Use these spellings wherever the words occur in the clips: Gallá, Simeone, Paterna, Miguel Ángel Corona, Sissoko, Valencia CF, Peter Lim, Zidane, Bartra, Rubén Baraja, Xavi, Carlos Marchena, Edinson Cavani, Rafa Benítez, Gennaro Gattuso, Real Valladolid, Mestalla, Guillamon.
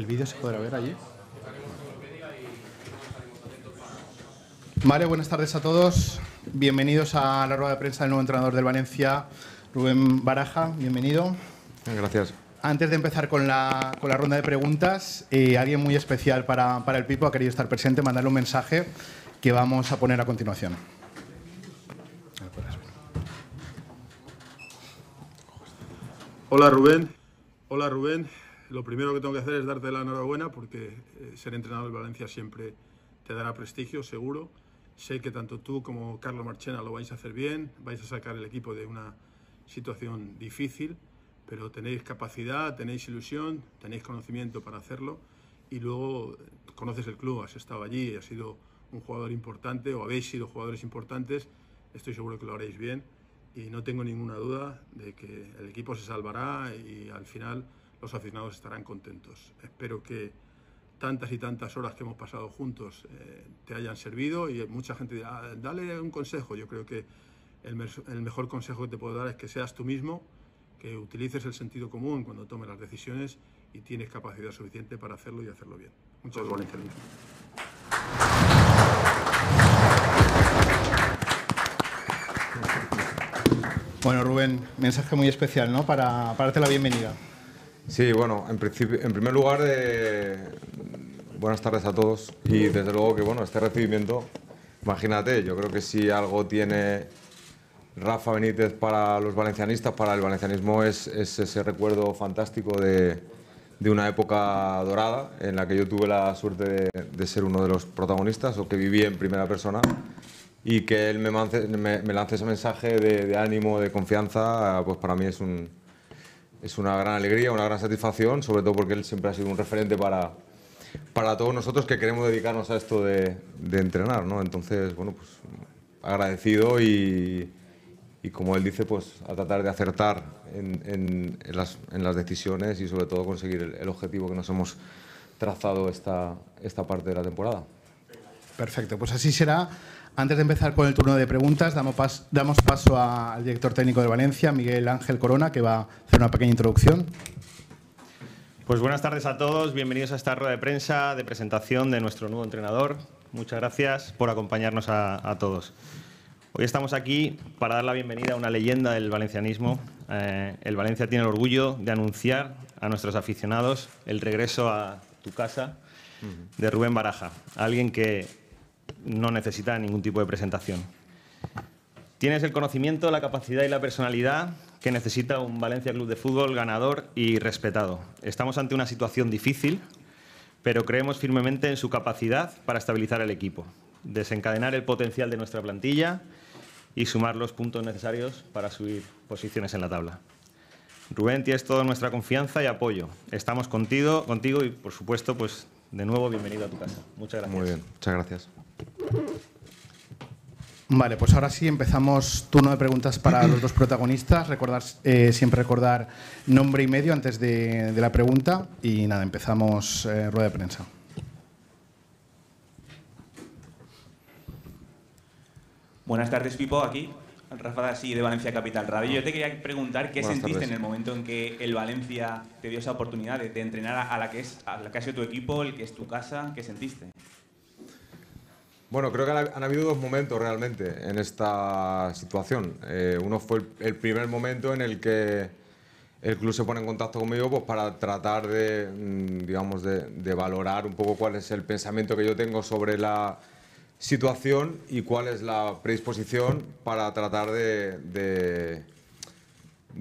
¿El vídeo se podrá ver allí? Mario, buenas tardes a todos. Bienvenidos a la rueda de prensa del nuevo entrenador del Valencia, Rubén Baraja. Bienvenido. Gracias. Antes de empezar con la ronda de preguntas, alguien muy especial para el Pipo ha querido estar presente, mandarle un mensaje que vamos a poner a continuación. Hola Rubén. Lo primero que tengo que hacer es darte la enhorabuena porque ser entrenador de Valencia siempre te dará prestigio, seguro. Sé que tanto tú como Carlos Marchena lo vais a hacer bien, vais a sacar el equipo de una situación difícil, pero tenéis capacidad, tenéis ilusión, tenéis conocimiento para hacerlo y luego conoces el club, has estado allí, has sido un jugador importante o habéis sido jugadores importantes, estoy seguro que lo haréis bien y no tengo ninguna duda de que el equipo se salvará y al final los aficionados estarán contentos. Espero que tantas y tantas horas que hemos pasado juntos te hayan servido y mucha gente dirá, dale un consejo. Yo creo que el mejor consejo que te puedo dar es que seas tú mismo, que utilices el sentido común cuando tomes las decisiones y tienes capacidad suficiente para hacerlo y hacerlo bien. Muchas gracias. Bueno, Rubén, mensaje muy especial, ¿no? Para darte la bienvenida. Sí, bueno, en primer lugar, buenas tardes a todos y desde luego que bueno, este recibimiento, imagínate, yo creo que si algo tiene Rafa Benítez para los valencianistas, para el valencianismo, es ese recuerdo fantástico de una época dorada en la que yo tuve la suerte de ser uno de los protagonistas o que viví en primera persona y que él me lance ese mensaje de ánimo, de confianza, pues para mí es una gran alegría, una gran satisfacción, sobre todo porque él siempre ha sido un referente para todos nosotros que queremos dedicarnos a esto de entrenar, ¿no? Entonces, bueno, pues agradecido y como él dice, pues a tratar de acertar en las decisiones y sobre todo conseguir el objetivo que nos hemos trazado esta parte de la temporada. Perfecto, pues así será. Antes de empezar con el turno de preguntas, damos paso al director técnico de Valencia, Miguel Ángel Corona, que va a hacer una pequeña introducción. Pues buenas tardes a todos, bienvenidos a esta rueda de prensa de presentación de nuestro nuevo entrenador. Muchas gracias por acompañarnos a todos. Hoy estamos aquí para dar la bienvenida a una leyenda del valencianismo. El Valencia tiene el orgullo de anunciar a nuestros aficionados el regreso a tu casa de Rubén Baraja, alguien que no necesita ningún tipo de presentación. Tienes el conocimiento, la capacidad y la personalidad que necesita un Valencia Club de Fútbol ganador y respetado. Estamos ante una situación difícil, pero creemos firmemente en su capacidad para estabilizar el equipo, desencadenar el potencial de nuestra plantilla y sumar los puntos necesarios para subir posiciones en la tabla. Rubén, tienes toda nuestra confianza y apoyo. Estamos contigo y, por supuesto, pues de nuevo, bienvenido a tu casa. Muchas gracias. Muy bien, muchas gracias. Vale, pues ahora sí empezamos turno de preguntas para los dos protagonistas. Siempre recordar nombre y medio antes de la pregunta. Y nada, empezamos rueda de prensa. Buenas tardes, Pipo, aquí Rafa de Valencia Capital Radio. Yo te quería preguntar qué sentiste en el momento en que el Valencia te dio esa oportunidad de entrenar a la que ha sido tu equipo, el que es tu casa. ¿Qué sentiste? Bueno, creo que han habido dos momentos realmente en esta situación. Uno fue el primer momento en el que el club se pone en contacto conmigo pues, para tratar de valorar un poco cuál es el pensamiento que yo tengo sobre la situación y cuál es la predisposición para tratar de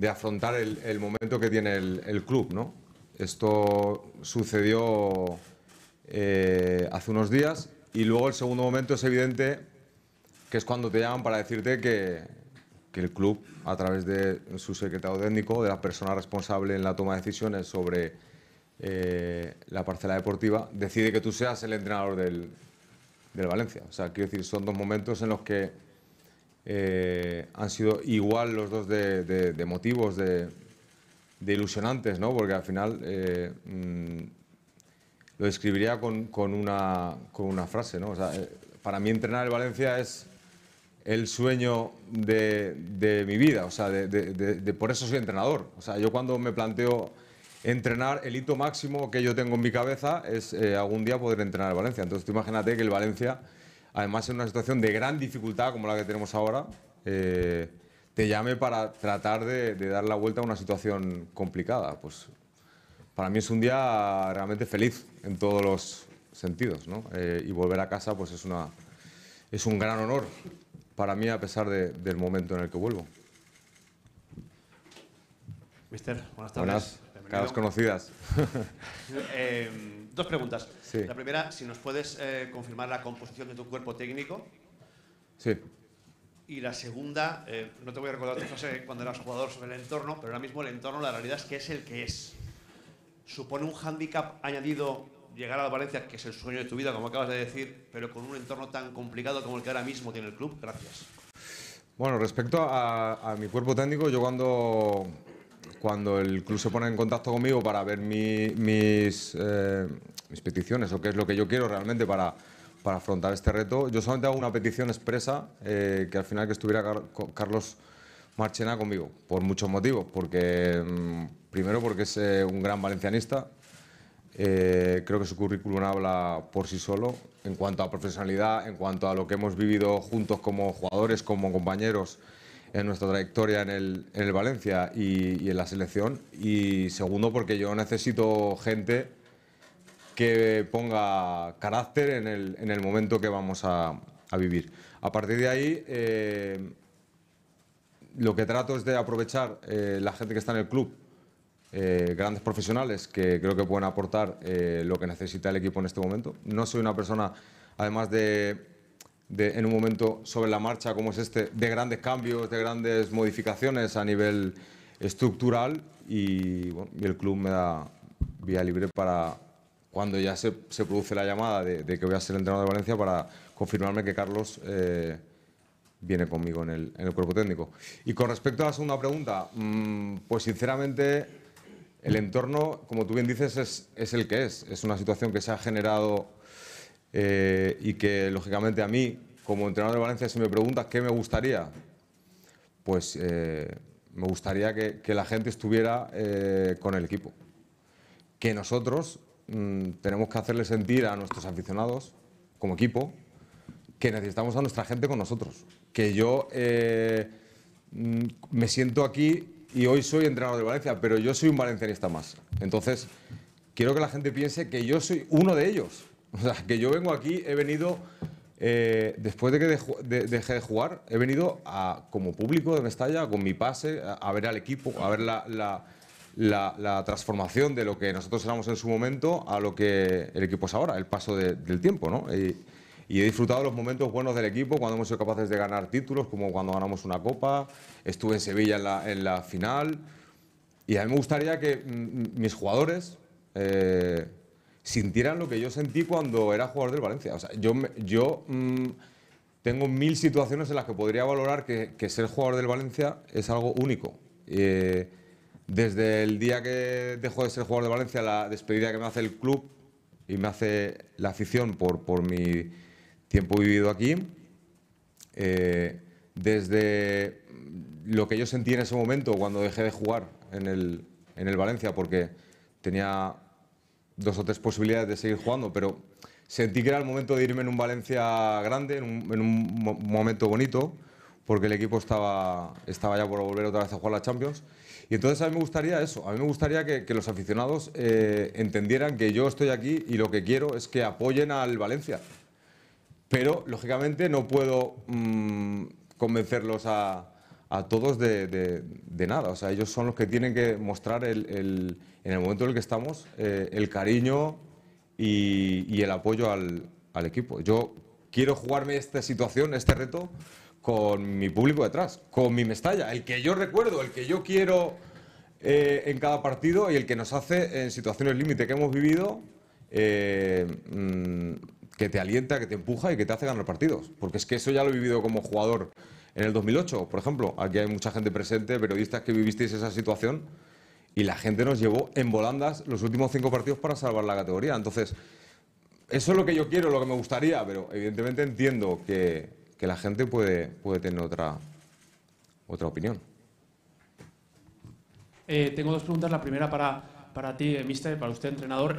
afrontar el momento que tiene el club, ¿no? Esto sucedió hace unos días. Y luego el segundo momento es evidente que es cuando te llaman para decirte que el club, a través de su secretario técnico, de la persona responsable en la toma de decisiones sobre la parcela deportiva, decide que tú seas el entrenador del Valencia. O sea, quiero decir, son dos momentos en los que han sido igual los dos de motivos, de ilusionantes, ¿no? Porque al final lo describiría con una frase, ¿no? O sea, para mí entrenar el Valencia es el sueño de mi vida, o sea, por eso soy entrenador. O sea, yo cuando me planteo entrenar. El hito máximo que yo tengo en mi cabeza es algún día poder entrenar al Valencia. Entonces tú imagínate que el Valencia, además en una situación de gran dificultad como la que tenemos ahora, te llame para tratar de dar la vuelta a una situación complicada. Pues para mí es un día realmente feliz en todos los sentidos, ¿no? Y volver a casa pues es un gran honor para mí, a pesar del momento en el que vuelvo. Mister, buenas tardes. Buenas. Caras conocidas. Dos preguntas. Sí. La primera, si nos puedes confirmar la composición de tu cuerpo técnico. Sí. Y la segunda, no te voy a recordar tu frase cuando eras jugador sobre el entorno, pero ahora mismo el entorno, la realidad es que es el que es. ¿Supone un hándicap añadido llegar a Valencia, que es el sueño de tu vida, como acabas de decir, pero con un entorno tan complicado como el que ahora mismo tiene el club? Gracias. Bueno, respecto a mi cuerpo técnico, yo cuando el club se pone en contacto conmigo para ver mis peticiones o qué es lo que yo quiero realmente para afrontar este reto, yo solamente hago una petición expresa, que al final que estuviera Carlos Marchena conmigo, por muchos motivos. Porque primero porque es un gran valencianista, creo que su currículum habla por sí solo en cuanto a profesionalidad, en cuanto a lo que hemos vivido juntos como jugadores, como compañeros, en nuestra trayectoria en el Valencia y en la selección. Y segundo, porque yo necesito gente que ponga carácter en el momento que vamos a vivir. A partir de ahí, lo que trato es de aprovechar la gente que está en el club, grandes profesionales que creo que pueden aportar lo que necesita el equipo en este momento. No soy una persona, además en un momento sobre la marcha como es este, de grandes cambios, de grandes modificaciones a nivel estructural, y bueno, el club me da vía libre para, cuando ya se produce la llamada de que voy a ser entrenador de Valencia, para confirmarme que Carlos viene conmigo en el cuerpo técnico. Y con respecto a la segunda pregunta, pues sinceramente el entorno, como tú bien dices, es el que es. Es una situación que se ha generado. Y que lógicamente a mí, como entrenador de Valencia, si me preguntas qué me gustaría, pues me gustaría que la gente estuviera con el equipo, que nosotros tenemos que hacerle sentir a nuestros aficionados como equipo que necesitamos a nuestra gente con nosotros, que yo me siento aquí y hoy soy entrenador de Valencia, pero yo soy un valencianista más. Entonces quiero que la gente piense que yo soy uno de ellos. O sea, que yo vengo aquí, he venido, después de que dejé de jugar, he venido como público de Mestalla, con mi pase, a ver al equipo, a ver la transformación de lo que nosotros éramos en su momento a lo que el equipo es ahora, el paso del tiempo, ¿no? Y he disfrutado los momentos buenos del equipo, cuando hemos sido capaces de ganar títulos, como cuando ganamos una copa, estuve en Sevilla en la final, y a mí me gustaría que mis jugadores sintieran lo que yo sentí cuando era jugador del Valencia. O sea, yo tengo mil situaciones en las que podría valorar que ser jugador del Valencia es algo único. Desde el día que dejo de ser jugador del Valencia, la despedida que me hace el club y me hace la afición por mi tiempo vivido aquí, desde lo que yo sentí en ese momento cuando dejé de jugar en el Valencia, porque tenía 2 o 3 posibilidades de seguir jugando, pero sentí que era el momento de irme en un Valencia grande, en un momento bonito, porque el equipo estaba ya por volver otra vez a jugar la Champions. Y entonces a mí me gustaría eso, a mí me gustaría que los aficionados entendieran que yo estoy aquí y lo que quiero es que apoyen al Valencia. Pero, lógicamente, no puedo convencerlos a todos de nada. O sea, ellos son los que tienen que mostrar en el momento en el que estamos el cariño y el apoyo al equipo. Yo quiero jugarme esta situación, este reto, con mi público detrás, con mi Mestalla, el que yo recuerdo, el que yo quiero en cada partido y el que nos hace en situaciones límite que hemos vivido, que te alienta, que te empuja y que te hace ganar partidos. Porque es que eso ya lo he vivido como jugador. En el 2008, por ejemplo, aquí hay mucha gente presente, periodistas que vivisteis esa situación, y la gente nos llevó en volandas los últimos 5 partidos para salvar la categoría. Entonces, eso es lo que yo quiero, lo que me gustaría, pero evidentemente entiendo que la gente puede tener otra opinión. Tengo dos preguntas. La primera para para ti, mister, para usted, entrenador.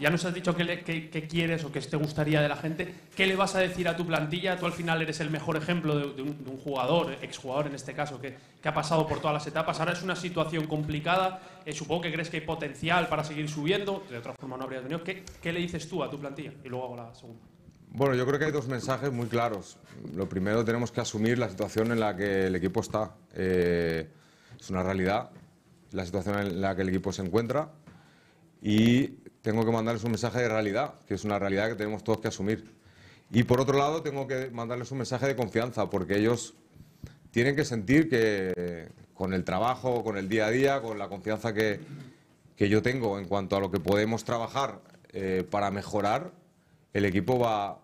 Ya nos has dicho qué quieres o qué te gustaría de la gente. ¿Qué le vas a decir a tu plantilla? Tú al final eres el mejor ejemplo de un jugador, exjugador en este caso, que ha pasado por todas las etapas. Ahora es una situación complicada. Supongo que crees que hay potencial para seguir subiendo. De otra forma no habrías venido. ¿Qué le dices tú a tu plantilla? Y luego hago la segunda. Bueno, yo creo que hay dos mensajes muy claros. Lo primero, tenemos que asumir la situación en la que el equipo está. Es una realidad, la situación en la que el equipo se encuentra, y tengo que mandarles un mensaje de realidad, que es una realidad que tenemos todos que asumir. Y por otro lado, tengo que mandarles un mensaje de confianza, porque ellos tienen que sentir que con el trabajo, con el día a día, con la confianza que yo tengo en cuanto a lo que podemos trabajar para mejorar, el equipo va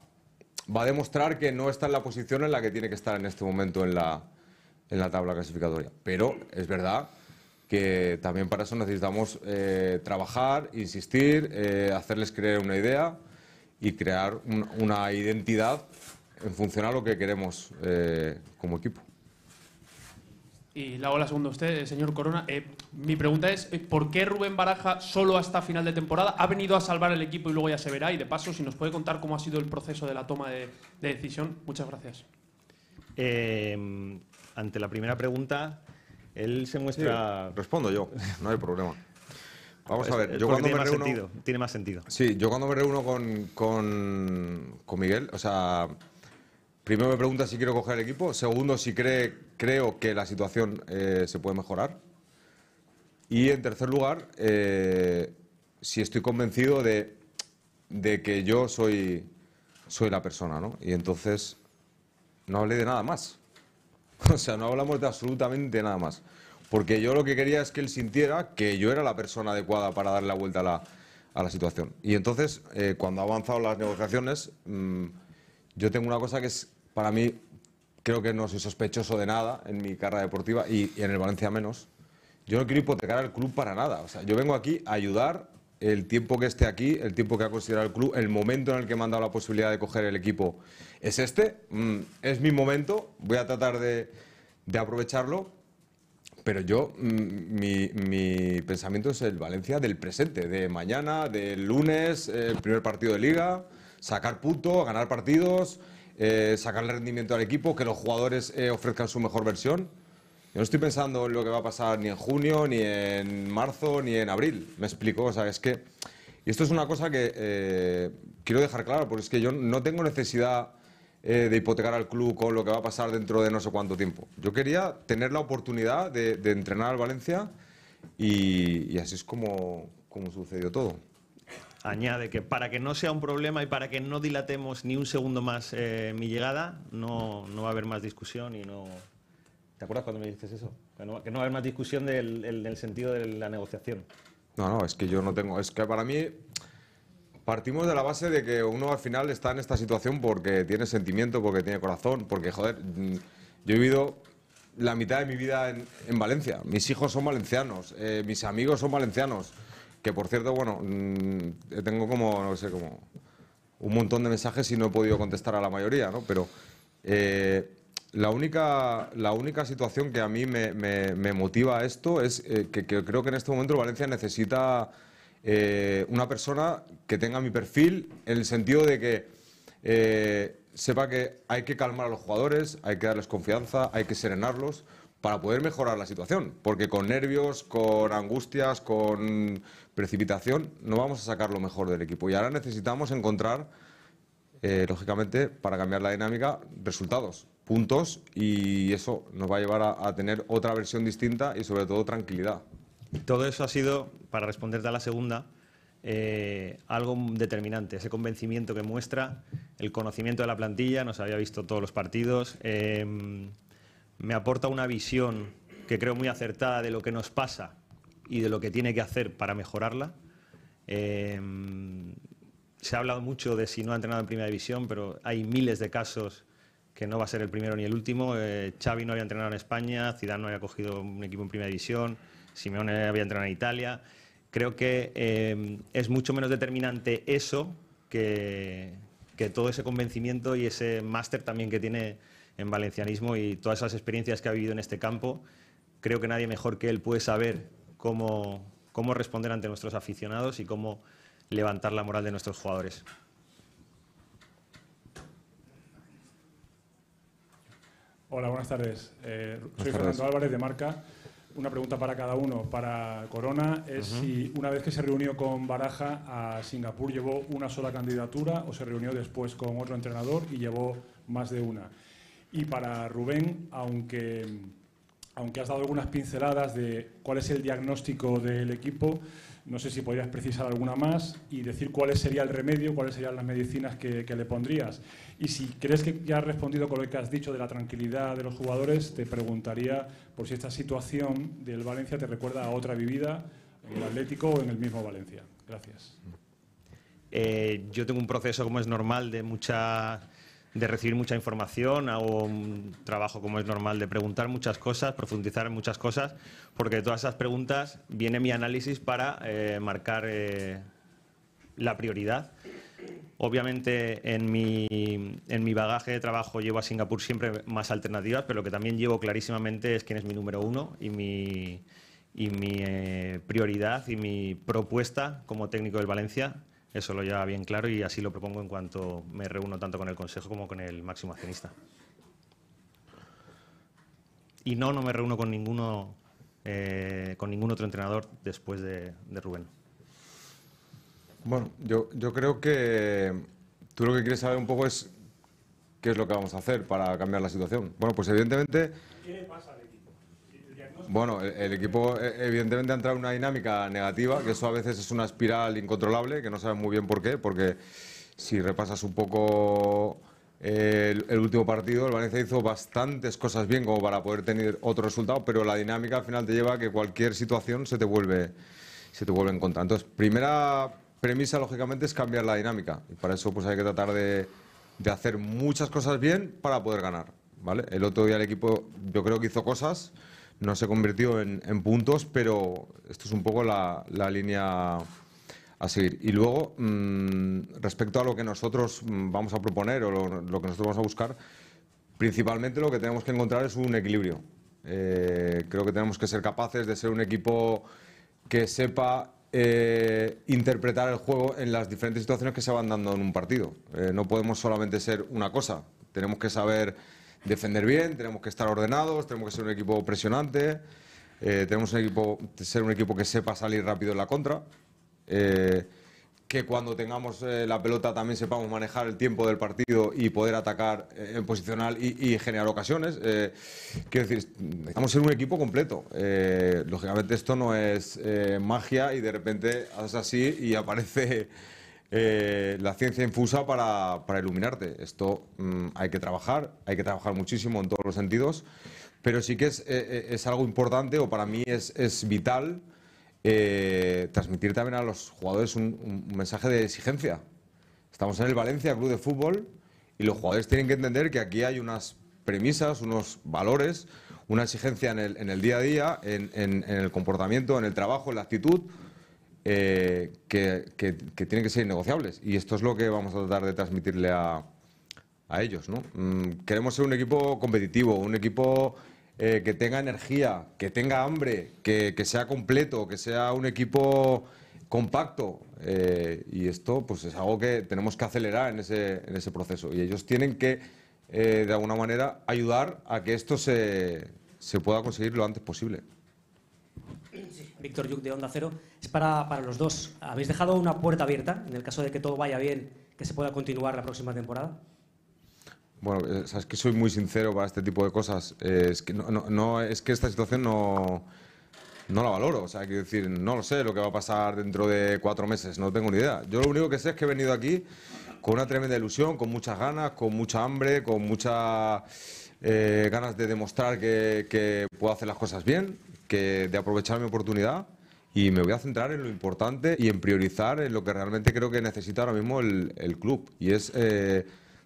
a demostrar que no está en la posición en la que tiene que estar en este momento en la tabla clasificatoria. Pero es verdad que también para eso necesitamos trabajar, insistir, hacerles creer una idea y crear una identidad en función a lo que queremos como equipo. Y la ola segunda a usted, señor Corona. Mi pregunta es, ¿por qué Rubén Baraja solo hasta final de temporada? ¿Ha venido a salvar el equipo y luego ya se verá? Y de paso, si nos puede contar cómo ha sido el proceso de la toma de decisión. Muchas gracias. Ante la primera pregunta, él se muestra... Sí, respondo yo, no hay problema. Vamos a ver, yo cuando me reúno... Tiene más sentido. Sí, yo cuando me reúno con Miguel, o sea... Primero me pregunta si quiero coger el equipo. Segundo, si creo que la situación se puede mejorar. Y en tercer lugar, si estoy convencido de que yo soy la persona, ¿no? Y entonces no hablé de nada más. O sea, no hablamos de absolutamente nada más. Porque yo lo que quería es que él sintiera que yo era la persona adecuada para darle la vuelta a la situación. Y entonces, cuando han avanzado las negociaciones... yo tengo una cosa que es, para mí, creo que no soy sospechoso de nada en mi carrera deportiva y en el Valencia menos. Yo no quiero hipotecar al club para nada. O sea, yo vengo aquí a ayudar el tiempo que esté aquí, el tiempo que ha considerado el club, el momento en el que me han dado la posibilidad de coger el equipo es este. Es mi momento, voy a tratar de aprovecharlo, pero yo, mi pensamiento es el Valencia del presente, de mañana, del lunes, el primer partido de Liga... Sacar puntos, ganar partidos, sacar el rendimiento al equipo, que los jugadores ofrezcan su mejor versión. Yo no estoy pensando en lo que va a pasar ni en junio, ni en marzo, ni en abril. Me explico, o sea, es que... Y esto es una cosa que quiero dejar claro, porque es que yo no tengo necesidad de hipotecar al club con lo que va a pasar dentro de no sé cuánto tiempo. Yo quería tener la oportunidad de entrenar al Valencia y así es como sucedió todo. Añade que para que no sea un problema y para que no dilatemos ni un segundo más mi llegada, no va a haber más discusión y no... ¿Te acuerdas cuando me dices eso? Que no va a haber más discusión del sentido de la negociación. No, es que yo no tengo... Es que para mí partimos de la base de que uno al final está en esta situación porque tiene sentimiento, porque tiene corazón, porque, joder, yo he vivido la mitad de mi vida en Valencia. Mis hijos son valencianos, mis amigos son valencianos. Que por cierto, bueno, tengo como, no sé, como un montón de mensajes y no he podido contestar a la mayoría, ¿no? Pero la única situación que a mí me motiva a esto es que creo que en este momento Valencia necesita una persona que tenga mi perfil, en el sentido de que sepa que hay que calmar a los jugadores, hay que darles confianza, hay que serenarlos, para poder mejorar la situación, porque con nervios, con angustias, con precipitación, no vamos a sacar lo mejor del equipo. Y ahora necesitamos encontrar, lógicamente, para cambiar la dinámica, resultados, puntos, y eso nos va a llevar a tener otra versión distinta y, sobre todo, tranquilidad. Todo eso ha sido, para responderte a la segunda, algo determinante, ese convencimiento que muestra, el conocimiento de la plantilla, nos había visto todos los partidos... me aporta una visión que creo muy acertada de lo que nos pasa y de lo que tiene que hacer para mejorarla. Se ha hablado mucho de si no ha entrenado en primera división, pero hay miles de casos que no va a ser el primero ni el último. Xavi no había entrenado en España, Zidane no había cogido un equipo en primera división, Simeone había entrenado en Italia. Creo que es mucho menos determinante eso que todo ese convencimiento y ese máster también que tiene en valencianismo y todas esas experiencias que ha vivido en este campo. Creo que nadie mejor que él puede saber cómo cómo responder ante nuestros aficionados y cómo levantar la moral de nuestros jugadores. Hola, buenas tardes. Soy Fernando Álvarez, de Marca. Una pregunta para cada uno. Para Corona es si una vez que se reunió con Baraja a Singapur llevó una sola candidatura o se reunió después con otro entrenador y llevó más de una. Y para Rubén, aunque has dado algunas pinceladas de cuál es el diagnóstico del equipo, no sé si podrías precisar alguna más y decir cuál sería el remedio, cuáles serían las medicinas que le pondrías. Y si crees que ya has respondido con lo que has dicho de la tranquilidad de los jugadores, te preguntaría por si esta situación del Valencia te recuerda a otra vivida en el Atlético o en el mismo Valencia. Gracias. Yo tengo un proceso, como es normal, de recibir mucha información, hago un trabajo como es normal de preguntar muchas cosas, profundizar en muchas cosas, porque de todas esas preguntas viene mi análisis para marcar la prioridad. Obviamente en mi bagaje de trabajo llevo a Singapur siempre más alternativas, pero lo que también llevo clarísimamente es quién es mi número uno y mi prioridad y mi propuesta como técnico del Valencia. Eso lo lleva bien claro y así lo propongo en cuanto me reúno tanto con el Consejo como con el máximo accionista. Y no me reúno con ningún otro entrenador después de Rubén. Bueno, yo creo que tú lo que quieres saber un poco es qué es lo que vamos a hacer para cambiar la situación. Bueno, pues evidentemente... ¿Qué le pasa al equipo? Bueno, el equipo evidentemente ha entrado en una dinámica negativa, que eso a veces es una espiral incontrolable, que no sabes muy bien por qué, porque si repasas un poco el último partido, el Valencia hizo bastantes cosas bien como para poder tener otro resultado, pero la dinámica al final te lleva a que cualquier situación se te vuelve en contra. Entonces, primera premisa, lógicamente, es cambiar la dinámica, y para eso pues hay que tratar de hacer muchas cosas bien para poder ganar, ¿vale? El otro día el equipo yo creo que hizo cosas... No se convirtió en puntos, pero esto es un poco la línea a seguir. Y luego, respecto a lo que nosotros vamos a proponer o lo que nosotros vamos a buscar, principalmente lo que tenemos que encontrar es un equilibrio. Creo que tenemos que ser capaces de ser un equipo que sepa interpretar el juego en las diferentes situaciones que se van dando en un partido. No podemos solamente ser una cosa, tenemos que saber... defender bien, tenemos que estar ordenados, tenemos que ser un equipo presionante, ser un equipo que sepa salir rápido en la contra, que cuando tengamos la pelota también sepamos manejar el tiempo del partido y poder atacar en posicional y generar ocasiones. Quiero decir, necesitamos ser un equipo completo. Lógicamente esto no es magia y de repente haces así y aparece... la ciencia infusa para iluminarte. Esto hay que trabajar muchísimo en todos los sentidos, pero sí que es algo importante, o para mí es vital transmitir también a los jugadores un mensaje de exigencia. Estamos en el Valencia Club de Fútbol y los jugadores tienen que entender que aquí hay unas premisas, unos valores, una exigencia en el día a día, en el comportamiento, en el trabajo, en la actitud, que tienen que ser innegociables, y esto es lo que vamos a tratar de transmitirle a ellos, ¿no? Queremos ser un equipo competitivo, un equipo que tenga energía, que tenga hambre, que sea completo, que sea un equipo compacto, y esto pues es algo que tenemos que acelerar en ese proceso, y ellos tienen que de alguna manera ayudar a que esto se pueda conseguir lo antes posible. Sí. Víctor Lluc, de Onda Cero. Es para los dos. ¿Habéis dejado una puerta abierta en el caso de que todo vaya bien, que se pueda continuar la próxima temporada? Bueno, sabes que soy muy sincero para este tipo de cosas. Es que no es que esta situación no la valoro. O sea, quiero decir, no lo sé lo que va a pasar dentro de 4 meses. No tengo ni idea. Yo lo único que sé es que he venido aquí con una tremenda ilusión, con muchas ganas, con mucha hambre, con mucha ganas de demostrar que puedo hacer las cosas bien, de aprovechar mi oportunidad, y me voy a centrar en lo importante y en priorizar en lo que realmente creo que necesita ahora mismo el club, y es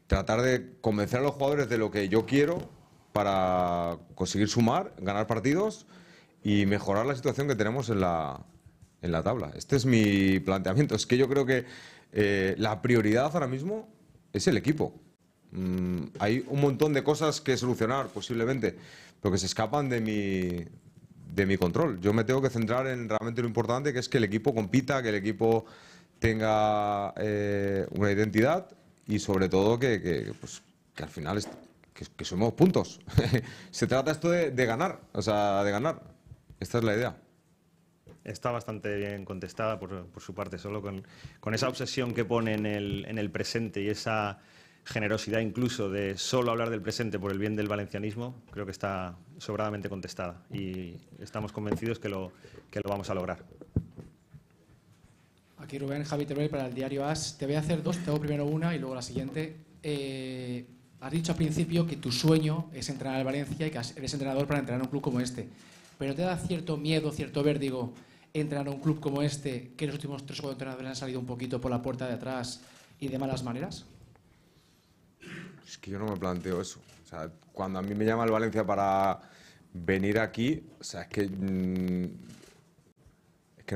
tratar de convencer a los jugadores de lo que yo quiero para conseguir sumar, ganar partidos y mejorar la situación que tenemos en la tabla. Este es mi planteamiento. Es que yo creo que la prioridad ahora mismo es el equipo. Hay un montón de cosas que solucionar posiblemente, pero que se escapan de mi... de mi control. Yo me tengo que centrar en realmente lo importante, que es que el equipo compita, que el equipo tenga una identidad y sobre todo que al final que sumemos puntos. Se trata esto de ganar, o sea, de ganar. Esta es la idea. Está bastante bien contestada por su parte, solo con esa obsesión que pone en el presente y esa generosidad incluso de solo hablar del presente por el bien del valencianismo, creo que está sobradamente contestada y estamos convencidos que lo vamos a lograr. Aquí Rubén, Javi Teruel para el diario AS. Te voy a hacer dos, te hago primero una y luego la siguiente. Has dicho al principio que tu sueño es entrenar al Valencia y que eres entrenador para entrenar a un club como este. Pero ¿te da cierto miedo, cierto vértigo entrenar a un club como este, que en los últimos 3 o 4 entrenadores han salido un poquito por la puerta de atrás y de malas maneras? Es que yo no me planteo eso. O sea, cuando a mí me llama el Valencia para venir aquí, o sea, es que no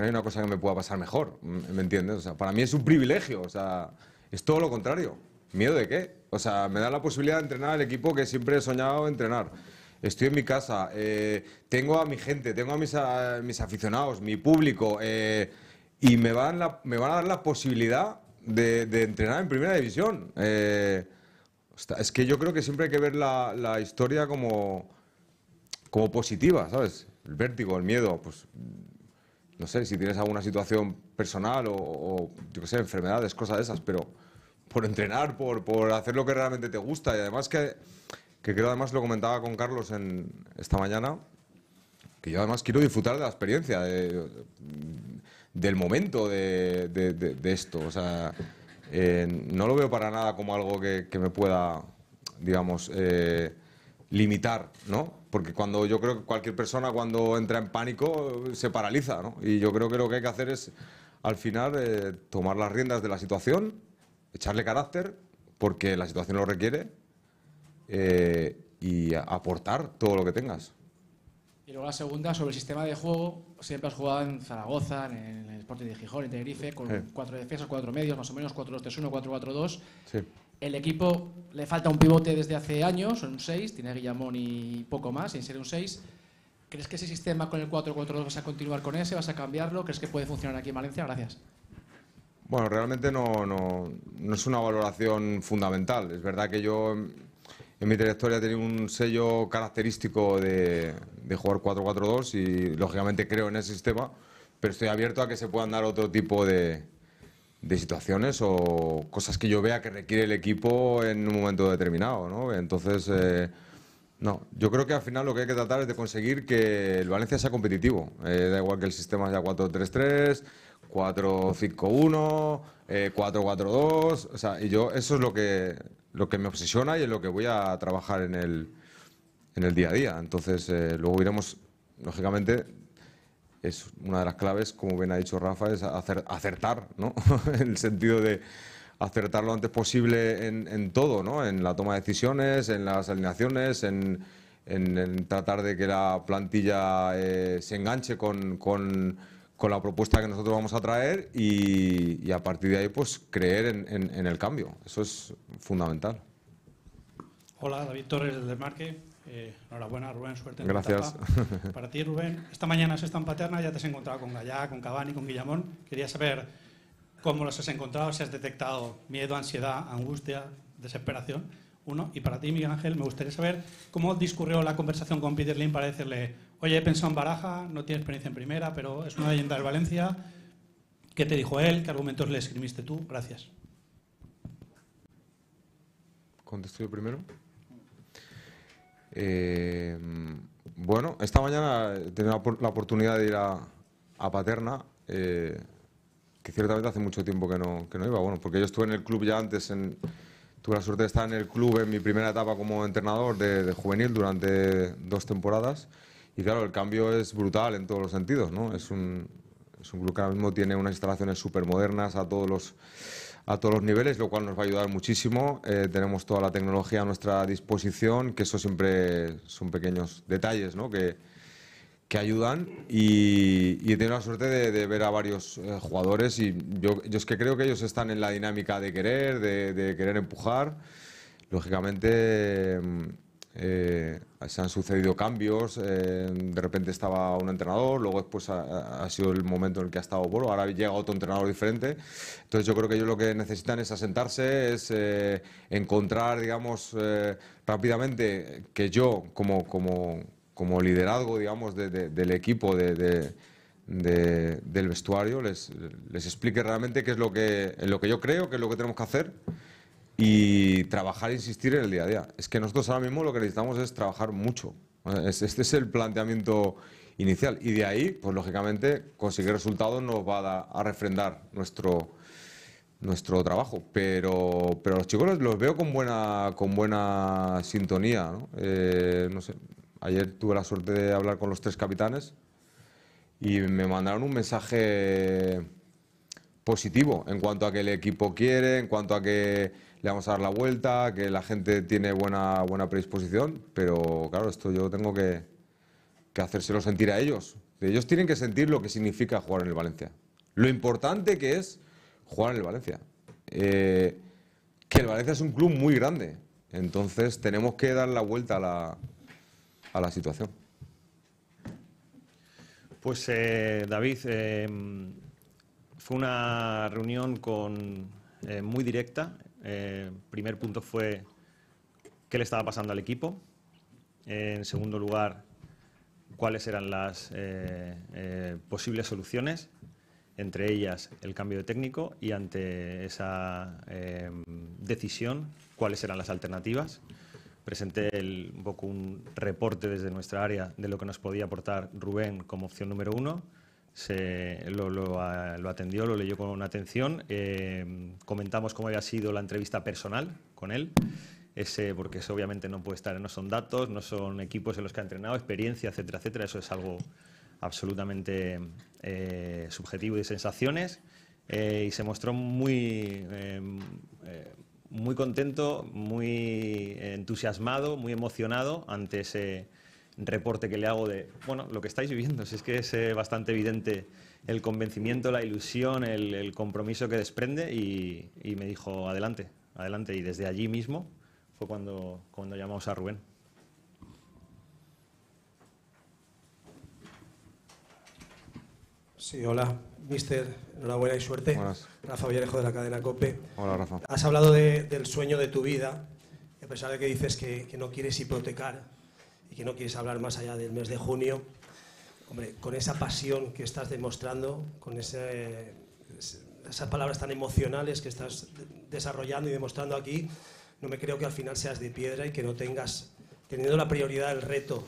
hay una cosa que me pueda pasar mejor, ¿me entiendes? O sea, para mí es un privilegio, o sea, es todo lo contrario. ¿Miedo de qué? O sea, me da la posibilidad de entrenar al equipo que siempre he soñado entrenar. Estoy en mi casa, tengo a mi gente, tengo a mis aficionados, mi público, y me van a dar la posibilidad de entrenar en primera división. Es que yo creo que siempre hay que ver la historia como positiva, ¿sabes? El vértigo, el miedo, pues no sé, si tienes alguna situación personal o yo qué sé, enfermedades, cosas de esas, pero por entrenar, por hacer lo que realmente te gusta. Y además que creo, además lo comentaba con Carlos esta mañana, que yo además quiero disfrutar de la experiencia, del momento de esto. O sea, no lo veo para nada como algo que me pueda, digamos, limitar, ¿no? Porque cuando yo creo que cualquier persona cuando entra en pánico se paraliza, ¿no? Y yo creo que lo que hay que hacer es, al final, tomar las riendas de la situación, echarle carácter, porque la situación lo requiere, y aportar todo lo que tengas. Y luego la segunda, sobre el sistema de juego. Siempre has jugado en Zaragoza, en el Sporting de Gijón, en Tenerife, con 4 defensas, 4 medios, más o menos, 4-2-3-1, 4-4-2. Sí. El equipo le falta un pivote desde hace años, son un 6, tiene a Guillamon y poco más, sin ser un 6. ¿Crees que ese sistema con el 4-4-2 vas a continuar con ese, vas a cambiarlo? ¿Crees que puede funcionar aquí en Valencia? Gracias. Bueno, realmente no es una valoración fundamental. Es verdad que yo en mi trayectoria he tenido un sello característico de jugar 4-4-2 y lógicamente creo en ese sistema, pero estoy abierto a que se puedan dar otro tipo de situaciones o cosas que yo vea que requiere el equipo en un momento determinado, ¿no? Entonces, no, yo creo que al final lo que hay que tratar es de conseguir que el Valencia sea competitivo. Da igual que el sistema sea 4-3-3, 4-5-1, 4-4-2, o sea, y yo eso es lo que me obsesiona y es lo que voy a trabajar en el día a día. Entonces, luego iremos, lógicamente, es una de las claves, como bien ha dicho Rafa, es acertar, ¿no? En el sentido de acertar lo antes posible en todo, ¿no? En la toma de decisiones, en las alineaciones, en tratar de que la plantilla se enganche con la propuesta que nosotros vamos a traer y a partir de ahí pues creer en el cambio. Eso es fundamental. Hola, David Torres del Desmarque. Enhorabuena, Rubén, suerte en la etapa. Gracias. Para ti, Rubén, esta mañana has estado en Paterna, ya te has encontrado con Gallá, con Cavani, con Guillamon. Quería saber cómo los has encontrado, si has detectado miedo, ansiedad, angustia, desesperación. Uno. Y para ti, Miguel Ángel, me gustaría saber cómo discurrió la conversación con Peter Lim para decirle: oye, he pensado en Baraja, no tiene experiencia en primera, pero es una leyenda del Valencia. ¿Qué te dijo él? ¿Qué argumentos le esgrimiste tú? Gracias. ¿Contesto yo primero? Bueno, esta mañana he tenido la oportunidad de ir a Paterna, que ciertamente hace mucho tiempo que no iba. Bueno, porque yo estuve en el club ya antes, tuve la suerte de estar en el club en mi primera etapa como entrenador de juvenil durante 2 temporadas. Y claro, el cambio es brutal en todos los sentidos, ¿no? Es un club que ahora mismo tiene unas instalaciones súper modernas a todos los niveles, lo cual nos va a ayudar muchísimo. Tenemos toda la tecnología a nuestra disposición, que eso siempre son pequeños detalles, ¿no? que ayudan. Y he tenido la suerte de ver a varios jugadores y yo es que creo que ellos están en la dinámica de querer empujar. Lógicamente Se han sucedido cambios, de repente estaba un entrenador, luego después ha sido el momento en el que ha estado Boro, ahora llega otro entrenador diferente. Entonces yo creo que ellos lo que necesitan es asentarse, es encontrar, digamos, rápidamente que yo, como liderazgo, digamos, del equipo, del vestuario, les explique realmente qué es lo que yo creo, qué es lo que tenemos que hacer. Y trabajar e insistir en el día a día. Es que nosotros ahora mismo lo que necesitamos es trabajar mucho. Este es el planteamiento inicial. Y de ahí, pues lógicamente, conseguir resultados nos va a refrendar nuestro trabajo. Pero los chicos los veo con buena sintonía, ¿no? No sé, ayer tuve la suerte de hablar con los tres capitanes y me mandaron un mensaje positivo en cuanto a que el equipo quiere, en cuanto a que le vamos a dar la vuelta, que la gente tiene buena predisposición, pero claro, esto yo tengo que hacérselo sentir a ellos. Ellos tienen que sentir lo que significa jugar en el Valencia. Lo importante que es jugar en el Valencia. Que el Valencia es un club muy grande, entonces tenemos que dar la vuelta a la situación. Pues David, fue una reunión muy directa. Primer punto fue qué le estaba pasando al equipo. En segundo lugar, cuáles eran las posibles soluciones, entre ellas el cambio de técnico, y ante esa decisión, cuáles eran las alternativas. Presenté un poco un reporte desde nuestra área de lo que nos podía aportar Rubén como opción número uno. Lo atendió, lo leyó con atención. Comentamos cómo había sido la entrevista personal con él, porque eso obviamente no puede estar, no son datos, no son equipos en los que ha entrenado, experiencia, etcétera, etcétera. Eso es algo absolutamente subjetivo y de sensaciones. Y se mostró muy contento, muy entusiasmado, muy emocionado ante ese reporte que le hago de, bueno, lo que estáis viviendo. Si es que es bastante evidente el convencimiento, la ilusión, el compromiso que desprende, y me dijo adelante, adelante, y desde allí mismo fue cuando llamamos a Rubén. Sí, hola, mister, enhorabuena y suerte. Buenas. Rafa Benítez de la cadena COPE. Hola, Rafa. Has hablado del sueño de tu vida, a pesar de que dices que no quieres hipotecar y que no quieres hablar más allá del mes de junio. Hombre, con esa pasión que estás demostrando, con esas palabras tan emocionales que estás desarrollando y demostrando aquí, no me creo que al final seas de piedra y que no tengas, teniendo la prioridad del reto,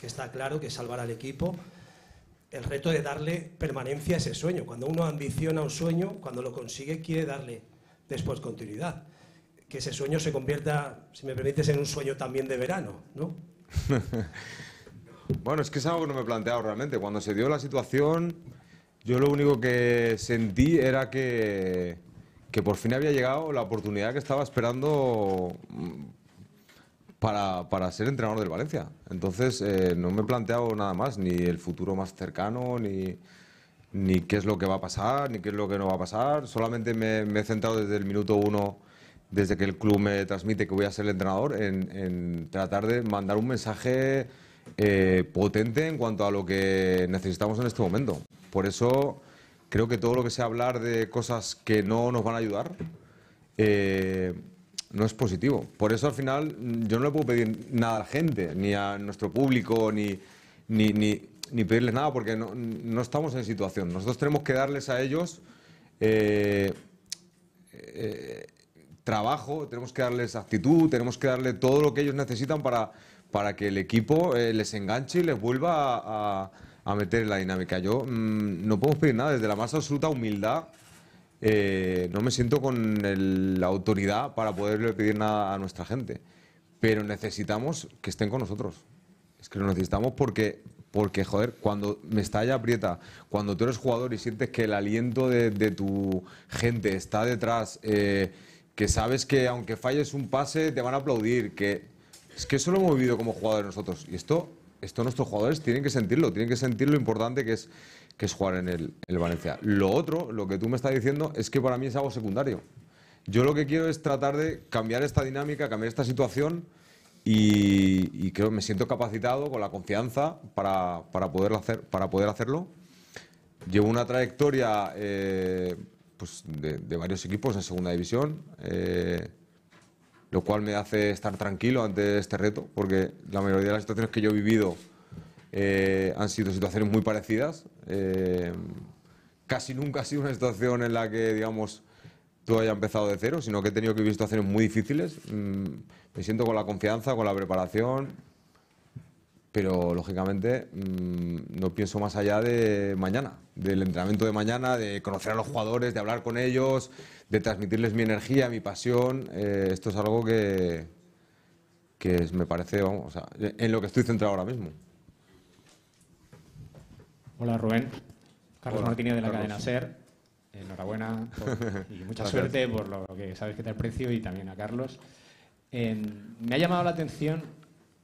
que está claro, que es salvar al equipo, el reto de darle permanencia a ese sueño. Cuando uno ambiciona un sueño, cuando lo consigue, quiere darle después continuidad. Que ese sueño se convierta, si me permites, en un sueño también de verano, ¿no? Bueno, es que es algo que no me he planteado realmente. Cuando se dio la situación, yo lo único que sentí era que por fin había llegado la oportunidad que estaba esperando para ser entrenador del Valencia. Entonces no me he planteado nada más, ni el futuro más cercano, ni qué es lo que va a pasar, ni qué es lo que no va a pasar. Solamente me he centrado desde el minuto uno, desde que el club me transmite que voy a ser el entrenador, en tratar de mandar un mensaje potente en cuanto a lo que necesitamos en este momento. Por eso creo que todo lo que sea hablar de cosas que no nos van a ayudar no es positivo. Por eso al final yo no le puedo pedir nada a la gente, ni a nuestro público, ni pedirles nada, porque no estamos en situación. Nosotros tenemos que darles a ellos trabajo, tenemos que darles actitud, tenemos que darle todo lo que ellos necesitan para que el equipo les enganche y les vuelva a meter en la dinámica. Yo no puedo pedir nada, desde la más absoluta humildad, no me siento con la autoridad para poderle pedir nada a nuestra gente, pero necesitamos que estén con nosotros. Es que lo necesitamos porque joder, cuando Mestalla aprieta, cuando tú eres jugador y sientes que el aliento de tu gente está detrás, que sabes que aunque falles un pase te van a aplaudir, es que eso lo hemos vivido como jugadores nosotros, y esto nuestros jugadores tienen que sentir lo importante que es jugar en el Valencia. Lo otro, lo que tú me estás diciendo, es que para mí es algo secundario. Yo lo que quiero es tratar de cambiar esta dinámica, cambiar esta situación y creo que me siento capacitado con la confianza para poder hacerlo. Llevo una trayectoria pues de varios equipos en segunda división, lo cual me hace estar tranquilo ante este reto, porque la mayoría de las situaciones que yo he vivido han sido situaciones muy parecidas. Casi nunca ha sido una situación en la que, digamos, todo haya empezado de cero, sino que he tenido que vivir situaciones muy difíciles. Me siento con la confianza, con la preparación, pero lógicamente no pienso más allá de mañana, del entrenamiento de mañana, de conocer a los jugadores, de hablar con ellos, de transmitirles mi energía, mi pasión. Esto es algo que me parece, vamos, o sea, en lo que estoy centrado ahora mismo. Hola, Rubén. Carlos Marchena de la cadena SER. Enhorabuena y mucha suerte por lo que sabes que te aprecio, y también a Carlos. Me ha llamado la atención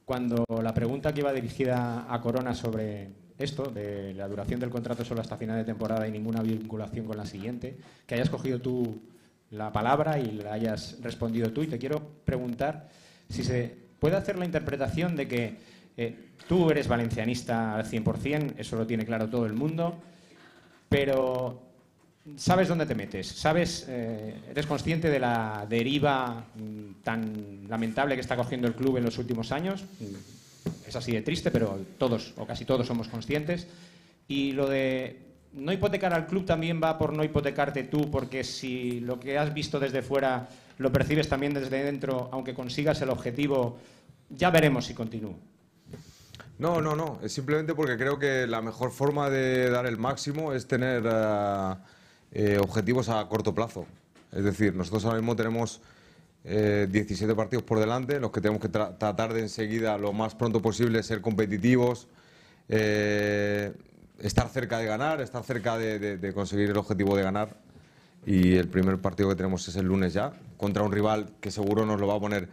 cuando la pregunta que iba dirigida a Corona sobre esto, de la duración del contrato solo hasta final de temporada y ninguna vinculación con la siguiente, que hayas cogido tú la palabra y la hayas respondido tú. Y te quiero preguntar si se puede hacer la interpretación de que tú eres valencianista al 100%, eso lo tiene claro todo el mundo, pero sabes dónde te metes, sabes, eres consciente de la deriva tan lamentable que está cogiendo el club en los últimos años. Es así de triste, pero todos o casi todos somos conscientes. Y lo de no hipotecar al club también va por no hipotecarte tú, porque si lo que has visto desde fuera lo percibes también desde dentro, aunque consigas el objetivo, ya veremos si continúa. No, no, no. Es simplemente porque creo que la mejor forma de dar el máximo es tener objetivos a corto plazo. Es decir, nosotros ahora mismo tenemos 17 partidos por delante, los que tenemos que tratar de enseguida, lo más pronto posible, ser competitivos, estar cerca de ganar, estar cerca de conseguir el objetivo de ganar. Y el primer partido que tenemos es el lunes ya, contra un rival que seguro nos lo va a poner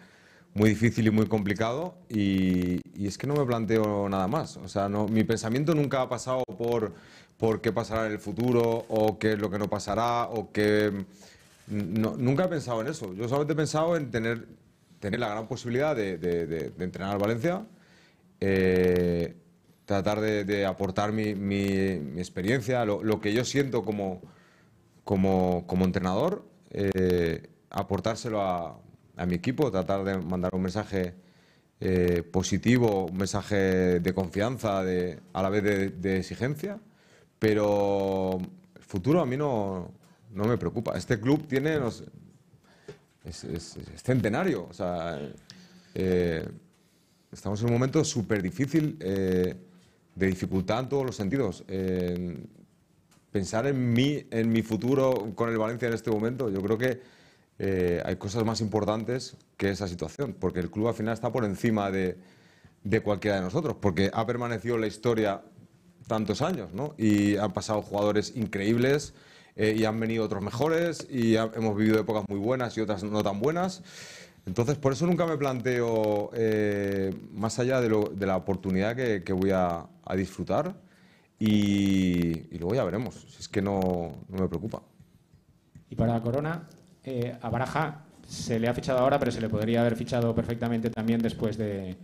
muy difícil y muy complicado. Y es que no me planteo nada más. O sea, no, mi pensamiento nunca ha pasado por qué pasará en el futuro, o qué es lo que no pasará, o qué... No, nunca he pensado en eso. Yo solamente he pensado en tener la gran posibilidad de entrenar al Valencia, tratar de aportar mi experiencia, lo que yo siento como entrenador, aportárselo a mi equipo, tratar de mandar un mensaje positivo, un mensaje de confianza, a la vez de exigencia. Pero el futuro a mí no me preocupa. Este club tiene, no sé, es centenario. O sea, estamos en un momento súper difícil, de dificultad en todos los sentidos. Pensar en mi futuro con el Valencia en este momento, yo creo que hay cosas más importantes que esa situación, porque el club al final está por encima de cualquiera de nosotros, porque ha permanecido en la historia tantos años, ¿no? Y han pasado jugadores increíbles, y han venido otros mejores, y hemos vivido épocas muy buenas y otras no tan buenas. Entonces, por eso nunca me planteo, más allá de la oportunidad que voy a disfrutar, y luego ya veremos. Si es que no me preocupa. Y para Corona, a Baraja se le ha fichado ahora, pero se le podría haber fichado perfectamente también después de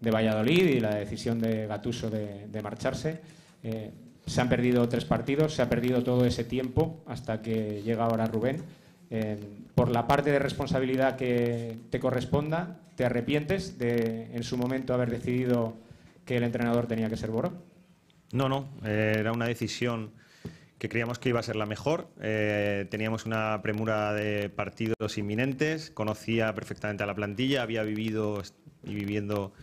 Valladolid y la decisión de Gattuso de marcharse. Se han perdido 3 partidos, se ha perdido todo ese tiempo hasta que llega ahora Rubén. Por la parte de responsabilidad que te corresponda, ¿te arrepientes de en su momento haber decidido que el entrenador tenía que ser Boró? No, no. Era una decisión que creíamos que iba a ser la mejor. Teníamos una premura de partidos inminentes, conocía perfectamente a la plantilla, había vivido y viviendo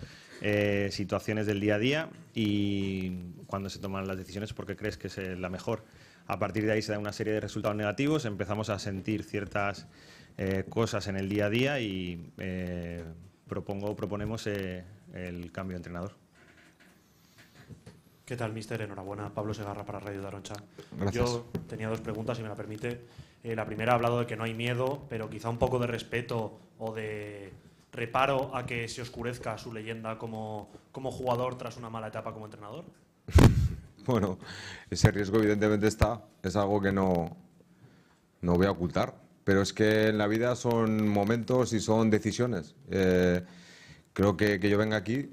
situaciones del día a día, y cuando se toman las decisiones porque crees que es la mejor. A partir de ahí se da una serie de resultados negativos, empezamos a sentir ciertas cosas en el día a día, y proponemos el cambio de entrenador. ¿Qué tal, mister? Enhorabuena. Pablo Segarra para Radio Daroncha. Gracias. Yo tenía 2 preguntas, si me la permite. La primera, ha hablado de que no hay miedo, pero quizá un poco de respeto o de reparo a que se oscurezca su leyenda como jugador tras una mala etapa como entrenador. Bueno, ese riesgo evidentemente está, es algo que no voy a ocultar, pero es que en la vida son momentos y son decisiones. creo que yo venga aquí,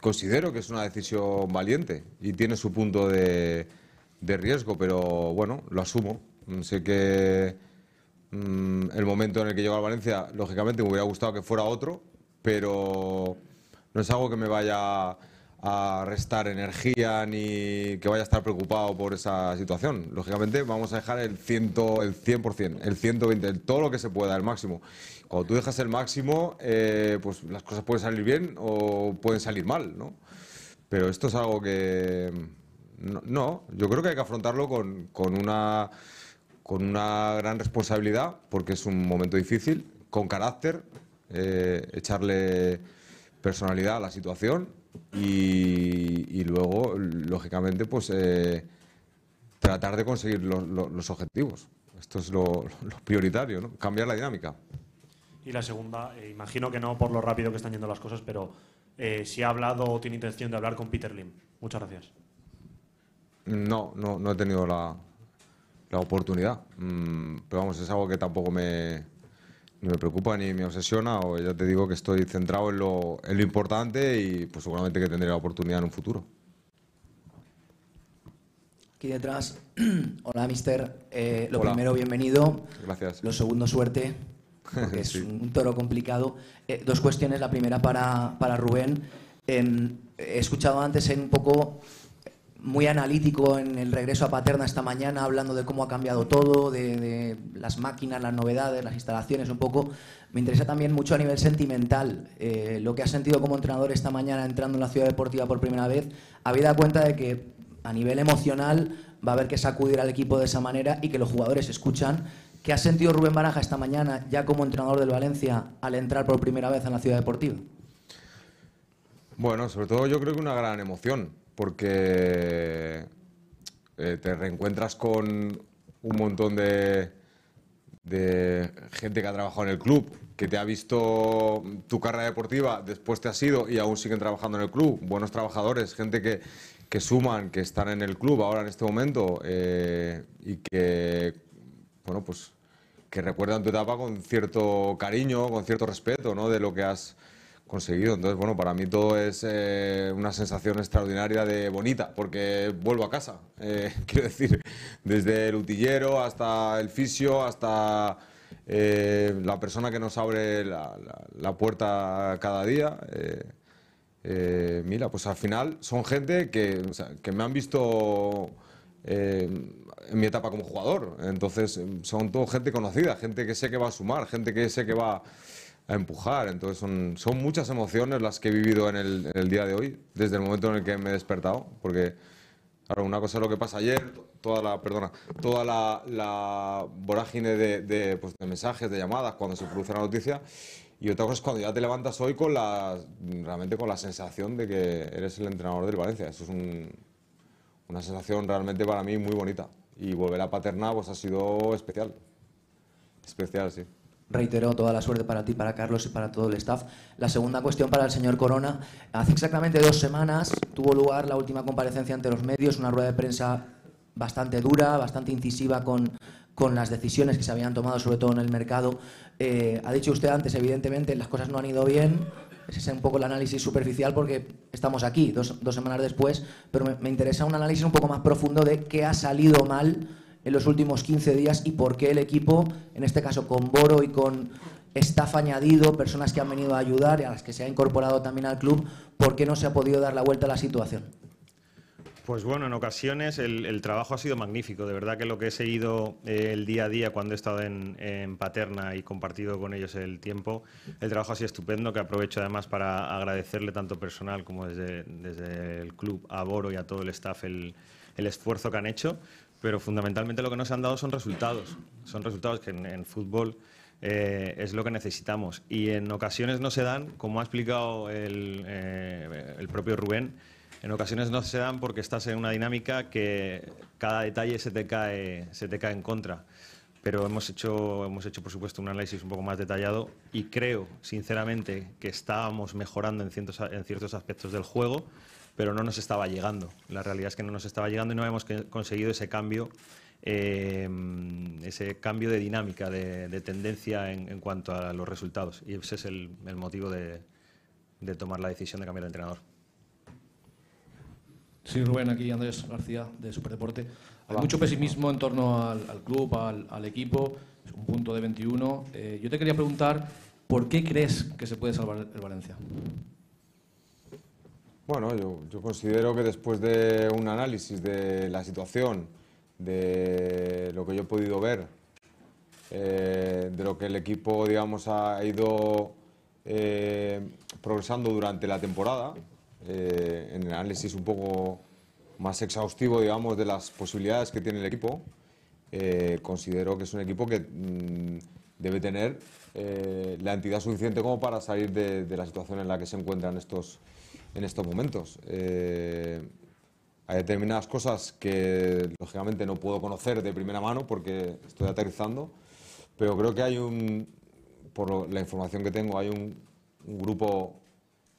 considero que es una decisión valiente y tiene su punto de riesgo, pero bueno, lo asumo. Sé que el momento en el que llegó a Valencia, lógicamente me hubiera gustado que fuera otro, pero no es algo que me vaya a restar energía ni que vaya a estar preocupado por esa situación. Lógicamente vamos a dejar el 100, el 100%, el 120, el todo lo que se pueda, el máximo. Cuando tú dejas el máximo, pues las cosas pueden salir bien o pueden salir mal, ¿no? Pero esto es algo que... No, yo creo que hay que afrontarlo con una gran responsabilidad, porque es un momento difícil, con carácter, echarle personalidad a la situación y luego, lógicamente, pues tratar de conseguir los objetivos. Esto es lo prioritario, ¿no? Cambiar la dinámica. Y la segunda, imagino que no por lo rápido que están yendo las cosas, pero si ha hablado o tiene intención de hablar con Peter Lim. Muchas gracias. No he tenido la oportunidad, pero vamos, es algo que tampoco ni me preocupa ni me obsesiona, o ya te digo que estoy centrado en lo importante y pues seguramente que tendré la oportunidad en un futuro. Aquí detrás, hola mister, hola. Primero bienvenido, gracias. Lo segundo suerte, porque sí. Es un toro complicado. Dos cuestiones, la primera para Rubén, he escuchado antes en un poco... muy analítico en el regreso a Paterna esta mañana, hablando de cómo ha cambiado todo, de las máquinas, las novedades, las instalaciones, un poco. Me interesa también mucho a nivel sentimental, lo que has sentido como entrenador esta mañana entrando en la ciudad deportiva por primera vez, habida cuenta de que a nivel emocional va a haber que sacudir al equipo de esa manera y que los jugadores escuchan. ¿Qué has sentido Rubén Baraja esta mañana ya como entrenador del Valencia al entrar por primera vez en la ciudad deportiva? Bueno, sobre todo yo creo que una gran emoción, porque te reencuentras con un montón de gente que ha trabajado en el club, que te ha visto tu carrera deportiva, después te has ido y aún siguen trabajando en el club, buenos trabajadores, gente que suman, que están en el club ahora en este momento y que, bueno, pues, que recuerdan tu etapa con cierto cariño, con cierto respeto, ¿no?, de lo que has conseguido. Entonces, bueno, para mí todo es una sensación extraordinaria de bonita, porque vuelvo a casa. Quiero decir, desde el utillero hasta el fisio, hasta la persona que nos abre la puerta cada día. Mira, pues al final son gente o sea, que me han visto en mi etapa como jugador. Entonces, son todo gente conocida, gente que sé que va a sumar, gente que sé que va a empujar. Entonces son muchas emociones las que he vivido en el día de hoy, desde el momento en el que me he despertado, porque claro, una cosa es lo que pasa ayer, toda la vorágine de mensajes, de llamadas, cuando se produce la noticia, y otra cosa es cuando ya te levantas hoy realmente con la sensación de que eres el entrenador del Valencia. Eso es una sensación realmente para mí muy bonita, y volver a Paterna pues ha sido especial, sí. Reitero, toda la suerte para ti, para Carlos y para todo el staff. La segunda cuestión para el señor Corona. Hace exactamente 2 semanas tuvo lugar la última comparecencia ante los medios, una rueda de prensa bastante dura, bastante incisiva con las decisiones que se habían tomado, sobre todo en el mercado. Ha dicho usted antes, evidentemente, las cosas no han ido bien. Ese es un poco el análisis superficial porque estamos aquí dos semanas después, pero me interesa un análisis un poco más profundo de qué ha salido mal en los últimos 15 días y por qué el equipo, en este caso con Boro y con staff añadido, personas que han venido a ayudar y a las que se ha incorporado también al club, ¿por qué no se ha podido dar la vuelta a la situación? Pues bueno, en ocasiones el trabajo ha sido magnífico. De verdad que lo que he seguido el día a día cuando he estado en Paterna y compartido con ellos el tiempo, el trabajo ha sido estupendo, que aprovecho además para agradecerle tanto personal como desde el club a Boro y a todo el staff el esfuerzo que han hecho. Pero fundamentalmente lo que nos han dado son resultados. Son resultados que en fútbol es lo que necesitamos. Y en ocasiones no se dan, como ha explicado el propio Rubén, en ocasiones no se dan porque estás en una dinámica que cada detalle se te cae en contra. Pero hemos hecho, por supuesto, un análisis un poco más detallado y creo, sinceramente, que estábamos mejorando en ciertos aspectos del juego, pero no nos estaba llegando. La realidad es que no nos estaba llegando y no hemos conseguido ese cambio de dinámica, de tendencia en cuanto a los resultados. Y ese es el motivo de, de tomar la decisión de cambiar de entrenador. Sí, Rubén, aquí Andrés García, de Superdeporte. Hay mucho pesimismo en torno al club, al equipo, es un punto de 21. Yo te quería preguntar, ¿por qué crees que se puede salvar el Valencia? Bueno, yo considero que después de un análisis de la situación, de lo que yo he podido ver, de lo que el equipo, digamos, ha ido progresando durante la temporada, en el análisis un poco más exhaustivo, digamos, de las posibilidades que tiene el equipo, considero que es un equipo que debe tener la entidad suficiente como para salir de la situación en la que se encuentran en estos momentos. Hay determinadas cosas que lógicamente no puedo conocer de primera mano porque estoy aterrizando, pero creo que hay un, por la información que tengo, hay un grupo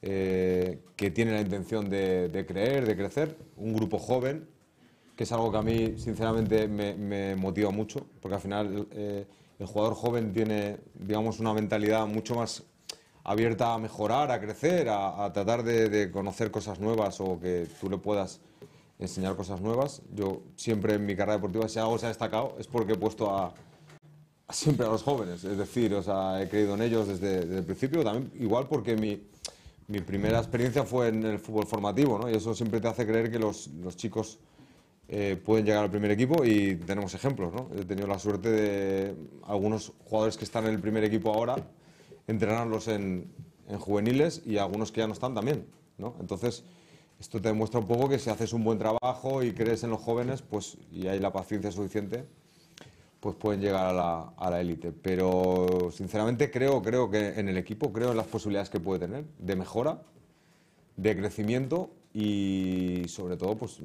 que tiene la intención de creer, de crecer, un grupo joven, que es algo que a mí sinceramente me motiva mucho, porque al final el jugador joven tiene, digamos, una mentalidad mucho más abierta a mejorar, a crecer, a tratar de conocer cosas nuevas o que tú le puedas enseñar cosas nuevas. Yo siempre en mi carrera deportiva, si algo se ha destacado, es porque he puesto siempre a los jóvenes, es decir, o sea, he creído en ellos desde el principio, también igual porque mi primera experiencia fue en el fútbol formativo, ¿no? Y eso siempre te hace creer que los chicos pueden llegar al primer equipo y tenemos ejemplos, ¿no? He tenido la suerte de algunos jugadores que están en el primer equipo ahora, entrenarlos en juveniles y algunos que ya no están también, ¿no? Entonces, esto te demuestra un poco que si haces un buen trabajo y crees en los jóvenes, pues, y hay la paciencia suficiente, pues pueden llegar a la élite. Pero sinceramente creo que en el equipo, creo en las posibilidades que puede tener de mejora, de crecimiento y sobre todo pues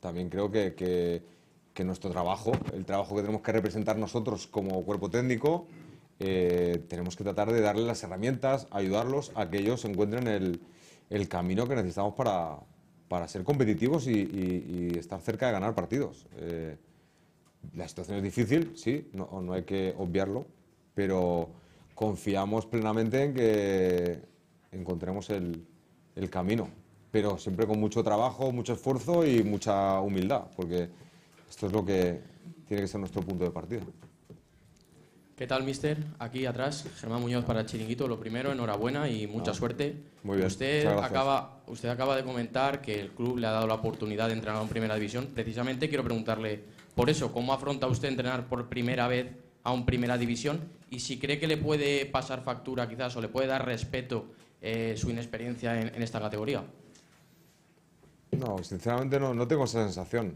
también creo que nuestro trabajo, el trabajo que tenemos que representar nosotros como cuerpo técnico, tenemos que tratar de darle las herramientas, ayudarlos a que ellos encuentren el camino que necesitamos para ser competitivos y estar cerca de ganar partidos. La situación es difícil, sí, no hay que obviarlo, pero confiamos plenamente en que encontremos el camino, pero siempre con mucho trabajo, mucho esfuerzo y mucha humildad, porque esto es lo que tiene que ser nuestro punto de partida. ¿Qué tal, mister? Aquí atrás, Germán Muñoz para el Chiringuito. Lo primero, enhorabuena y mucha suerte. Muy bien, usted acaba de comentar que el club le ha dado la oportunidad de entrenar en Primera División. Precisamente quiero preguntarle por eso, ¿cómo afronta usted entrenar por primera vez a un Primera División? Y si cree que le puede pasar factura quizás o le puede dar respeto su inexperiencia en esta categoría. No, sinceramente no tengo esa sensación.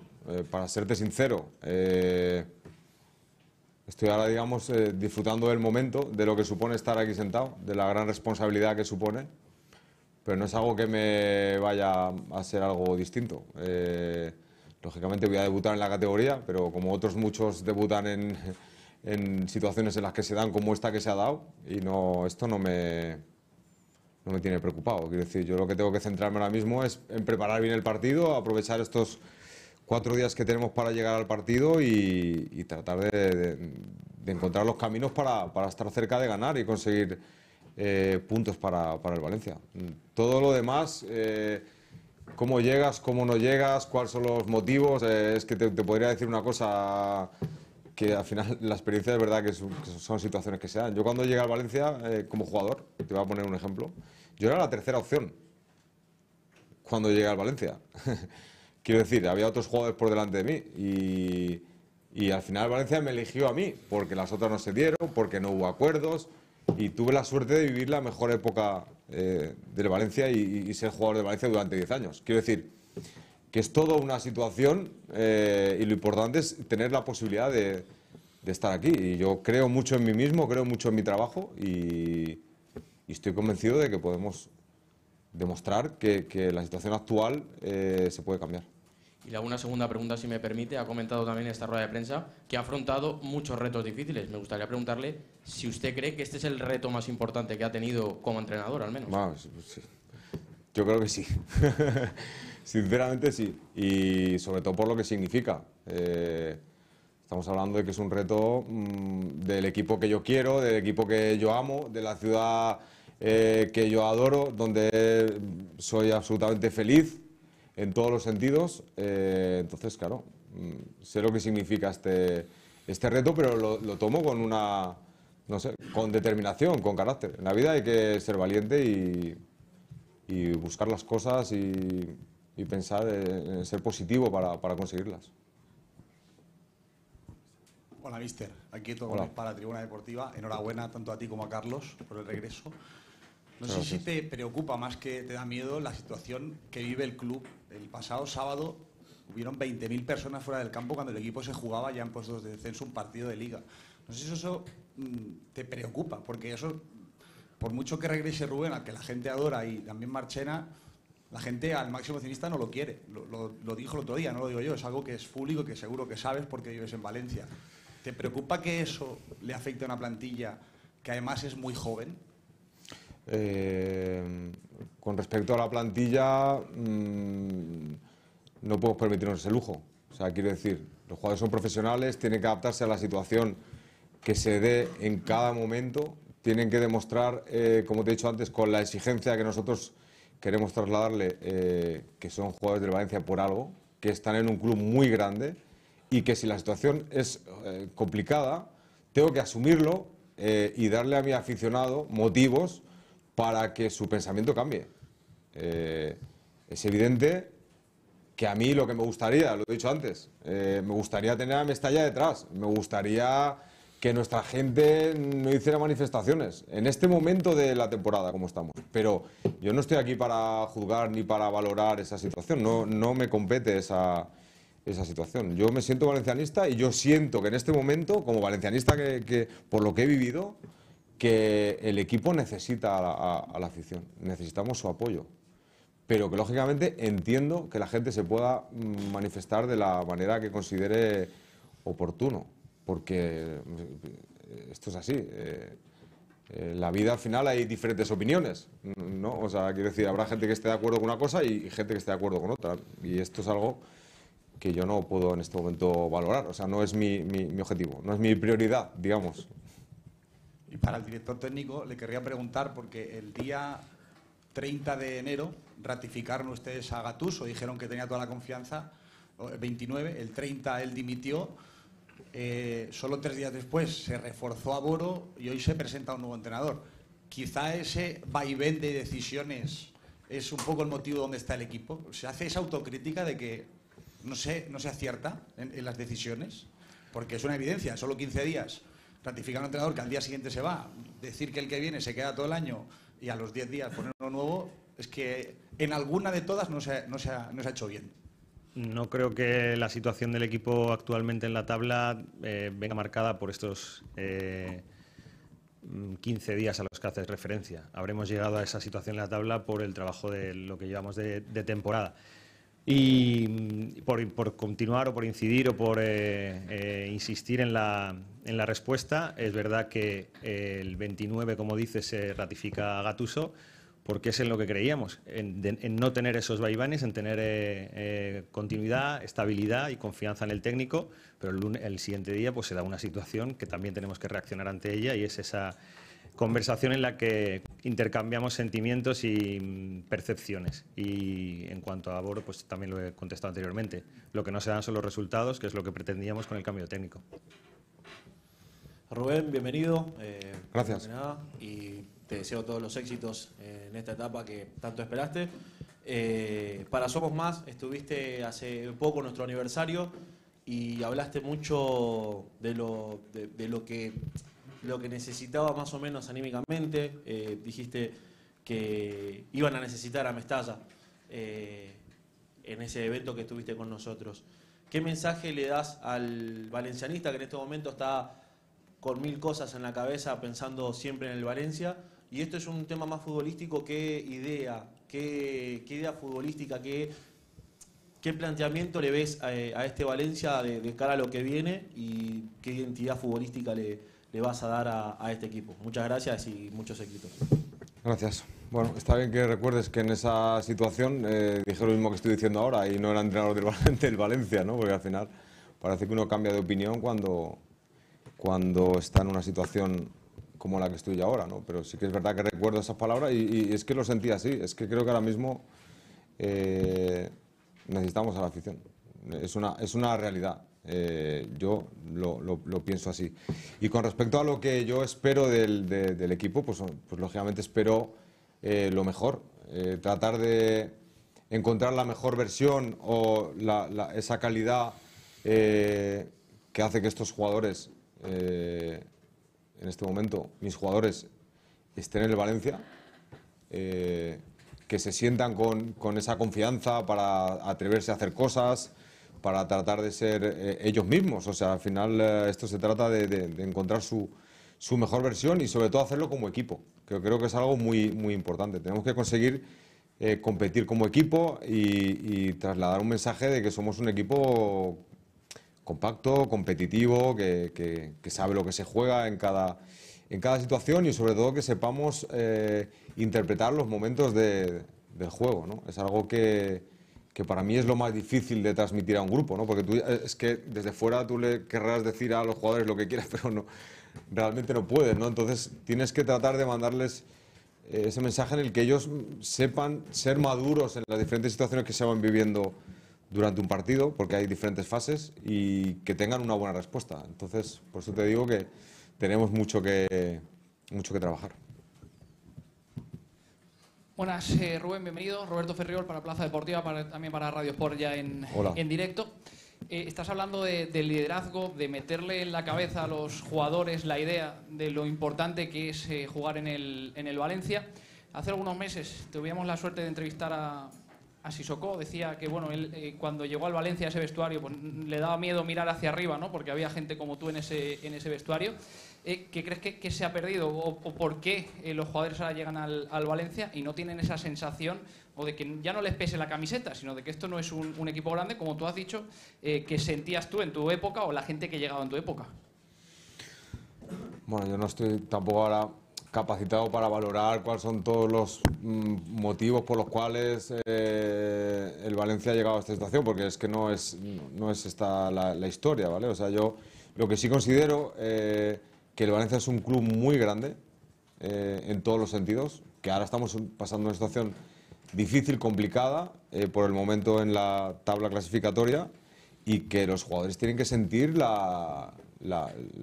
Para serte sincero, estoy ahora, digamos, disfrutando del momento, de lo que supone estar aquí sentado, de la gran responsabilidad que supone, pero no es algo que me vaya a ser algo distinto. Lógicamente voy a debutar en la categoría, pero como otros muchos debutan en situaciones en las que se dan como esta que se ha dado, y no, esto no me tiene preocupado. Quiero decir, yo lo que tengo que centrarme ahora mismo es en preparar bien el partido, aprovechar estos 4 días que tenemos para llegar al partido y tratar de encontrar los caminos para estar cerca de ganar y conseguir puntos para el Valencia. Todo lo demás, cómo llegas, cómo no llegas, cuáles son los motivos, es que te podría decir una cosa que al final la experiencia es verdad que son situaciones que se dan. Yo cuando llegué al Valencia como jugador, te voy a poner un ejemplo, yo era la tercera opción cuando llegué al Valencia. Quiero decir, había otros jugadores por delante de mí y al final Valencia me eligió a mí porque las otras no se dieron, porque no hubo acuerdos y tuve la suerte de vivir la mejor época del Valencia y ser jugador de Valencia durante 10 años. Quiero decir que es toda una situación y lo importante es tener la posibilidad de estar aquí. Y yo creo mucho en mí mismo, creo mucho en mi trabajo y estoy convencido de que podemos demostrar que la situación actual se puede cambiar. Y le hago una segunda pregunta, si me permite. Ha comentado también en esta rueda de prensa que ha afrontado muchos retos difíciles. Me gustaría preguntarle si usted cree que este es el reto más importante que ha tenido como entrenador, al menos. Bueno, sí. Yo creo que sí. Sinceramente sí. Y sobre todo por lo que significa. Estamos hablando de que es un reto del equipo que yo quiero, del equipo que yo amo, de la ciudad que yo adoro, donde soy absolutamente feliz en todos los sentidos. Entonces, claro, sé lo que significa este reto, pero lo tomo con una, no sé, con determinación, con carácter. En la vida hay que ser valiente y buscar las cosas y pensar en ser positivo para conseguirlas. Hola, mister. Aquí todo para Tribuna Deportiva. Enhorabuena tanto a ti como a Carlos por el regreso. No sé si te preocupa más que te da miedo la situación que vive el club. El pasado sábado hubieron 20.000 personas fuera del campo cuando el equipo se jugaba ya en puestos de descenso un partido de liga. No sé si eso te preocupa, porque eso, por mucho que regrese Rubén, al que la gente adora, y también Marchena, la gente al máximo accionista no lo quiere. Lo dijo el otro día, no lo digo yo, es algo que es público y que seguro que sabes porque vives en Valencia. ¿Te preocupa que eso le afecte a una plantilla que además es muy joven? Con respecto a la plantilla, no podemos permitirnos ese lujo. O sea, quiero decir, los jugadores son profesionales, tienen que adaptarse a la situación que se dé en cada momento. Tienen que demostrar, como te he dicho antes, con la exigencia que nosotros queremos trasladarle, que son jugadores del Valencia por algo, que están en un club muy grande, y que si la situación es complicada, tengo que asumirlo y darle a mi aficionado motivos para que su pensamiento cambie. Es evidente que a mí lo que me gustaría, lo he dicho antes, me gustaría tener a Mestalla detrás, me gustaría que nuestra gente no hiciera manifestaciones en este momento de la temporada como estamos. Pero yo no estoy aquí para juzgar ni para valorar esa situación, no me compete esa situación. Yo me siento valencianista y yo siento que en este momento, como valencianista, que por lo que he vivido, que el equipo necesita a la afición, necesitamos su apoyo, pero que lógicamente entiendo que la gente se pueda manifestar de la manera que considere oportuno, porque esto es así. En la vida al final hay diferentes opiniones, ¿no? O sea, quiero decir, habrá gente que esté de acuerdo con una cosa y gente que esté de acuerdo con otra, y esto es algo que yo no puedo en este momento valorar. O sea, no es mi objetivo, no es mi prioridad, digamos. Y para el director técnico le querría preguntar, porque el día 30 de enero ratificaron ustedes a Gattuso, dijeron que tenía toda la confianza, el 29, el 30 él dimitió, solo 3 días después se reforzó a Boro y hoy se presenta un nuevo entrenador. Quizá ese vaivén de decisiones es un poco el motivo donde está el equipo. ¿Se hace esa autocrítica de que no se acierta en las decisiones? Porque es una evidencia, solo 15 días ratificar a un entrenador que al día siguiente se va, decir que el que viene se queda todo el año y a los 10 días poner uno nuevo, es que en alguna de todas no se ha hecho bien. No creo que la situación del equipo actualmente en la tabla venga marcada por estos 15 días a los que haces referencia. Habremos llegado a esa situación en la tabla por el trabajo de lo que llevamos de temporada. Y por continuar o por incidir o por insistir en la respuesta, es verdad que el 29, como dice, se ratifica a Gattuso, porque es en lo que creíamos, en no tener esos vaivanes, en tener continuidad, estabilidad y confianza en el técnico, pero el siguiente día pues se da una situación que también tenemos que reaccionar ante ella, y es esa conversación en la que intercambiamos sentimientos y percepciones. Y en cuanto a Boro, pues también lo he contestado anteriormente. Lo que no se dan son los resultados, que es lo que pretendíamos con el cambio técnico. Rubén, bienvenido. Gracias. Y te deseo todos los éxitos en esta etapa que tanto esperaste. Para Somos Más estuviste hace poco, nuestro aniversario, y hablaste mucho de lo que necesitaba más o menos anímicamente. Dijiste que iban a necesitar a Mestalla en ese evento que estuviste con nosotros. ¿Qué mensaje le das al valencianista que en este momento está con 1000 cosas en la cabeza pensando siempre en el Valencia? Y esto es un tema más futbolístico. ¿Qué idea futbolística, qué planteamiento le ves a este Valencia de cara a lo que viene, y qué identidad futbolística le vas a dar a este equipo? Muchas gracias y muchos éxitos. Gracias. Bueno, está bien que recuerdes que en esa situación dije lo mismo que estoy diciendo ahora y no era entrenador del Valencia, ¿no? Porque al final parece que uno cambia de opinión cuando está en una situación como la que estoy ahora, ¿no? Pero sí que es verdad que recuerdo esas palabras y es que lo sentí así. Es que creo que ahora mismo necesitamos a la afición. Es una realidad. Yo lo pienso así. Y con respecto a lo que yo espero del equipo, pues lógicamente espero lo mejor. Tratar de encontrar la mejor versión o esa calidad que hace que estos jugadores, en este momento, mis jugadores, estén en el Valencia, que se sientan con esa confianza para atreverse a hacer cosas, para tratar de ser ellos mismos. O sea, al final esto se trata de encontrar su mejor versión y sobre todo hacerlo como equipo. Creo que es algo muy, muy importante. Tenemos que conseguir competir como equipo y trasladar un mensaje de que somos un equipo compacto, competitivo, que sabe lo que se juega en cada situación y sobre todo que sepamos interpretar los momentos del juego, ¿no? Es algo que para mí es lo más difícil de transmitir a un grupo, ¿no? Porque es que desde fuera tú le querrás decir a los jugadores lo que quieras, pero no, realmente no puedes, ¿no? Entonces tienes que tratar de mandarles ese mensaje en el que ellos sepan ser maduros en las diferentes situaciones que se van viviendo durante un partido, porque hay diferentes fases, y que tengan una buena respuesta. Entonces, por eso te digo que tenemos mucho que trabajar. Buenas, Rubén, bienvenido. Roberto Ferriol para Plaza Deportiva, también para Radio Sport ya en directo. Estás hablando de liderazgo, de meterle en la cabeza a los jugadores la idea de lo importante que es jugar en el Valencia. Hace algunos meses tuvimos la suerte de entrevistar a Sissoko. Decía que bueno, él cuando llegó al Valencia a ese vestuario, pues, le daba miedo mirar hacia arriba, ¿no? Porque había gente como tú en ese vestuario. ¿Qué crees que se ha perdido o por qué los jugadores ahora llegan al Valencia y no tienen esa sensación o de que ya no les pese la camiseta, sino de que esto no es un equipo grande, como tú has dicho, que sentías tú en tu época o la gente que llegaba en tu época? Bueno, yo no estoy tampoco ahora capacitado para valorar cuáles son todos los motivos por los cuales el Valencia ha llegado a esta situación, porque es que no es esta la historia, ¿vale? O sea, yo lo que sí considero que el Valencia es un club muy grande en todos los sentidos, que ahora estamos pasando una situación difícil, complicada, por el momento en la tabla clasificatoria, y que los jugadores tienen que sentir la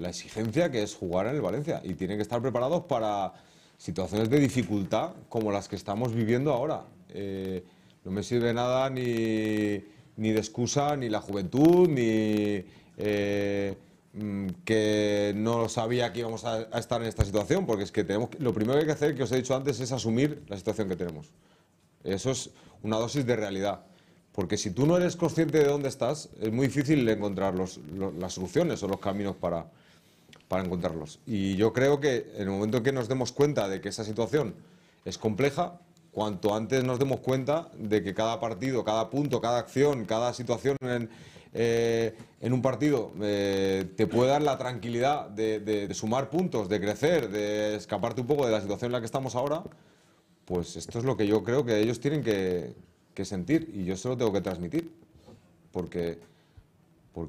exigencia que es jugar en el Valencia y tienen que estar preparados para situaciones de dificultad como las que estamos viviendo ahora. No me sirve nada ni de excusa, ni la juventud, ni que no sabía que íbamos a estar en esta situación, porque es que lo primero que hay que hacer, que os he dicho antes, es asumir la situación que tenemos. Eso es una dosis de realidad. Porque si tú no eres consciente de dónde estás, es muy difícil encontrar las soluciones o los caminos para encontrarlos. Y yo creo que en el momento en que nos demos cuenta de que esa situación es compleja, cuanto antes nos demos cuenta de que cada partido, cada punto, cada acción, cada situación en un partido te puede dar la tranquilidad de sumar puntos, de crecer, de escaparte un poco de la situación en la que estamos ahora, pues esto es lo que yo creo que ellos tienen que sentir, y yo se lo tengo que transmitir porque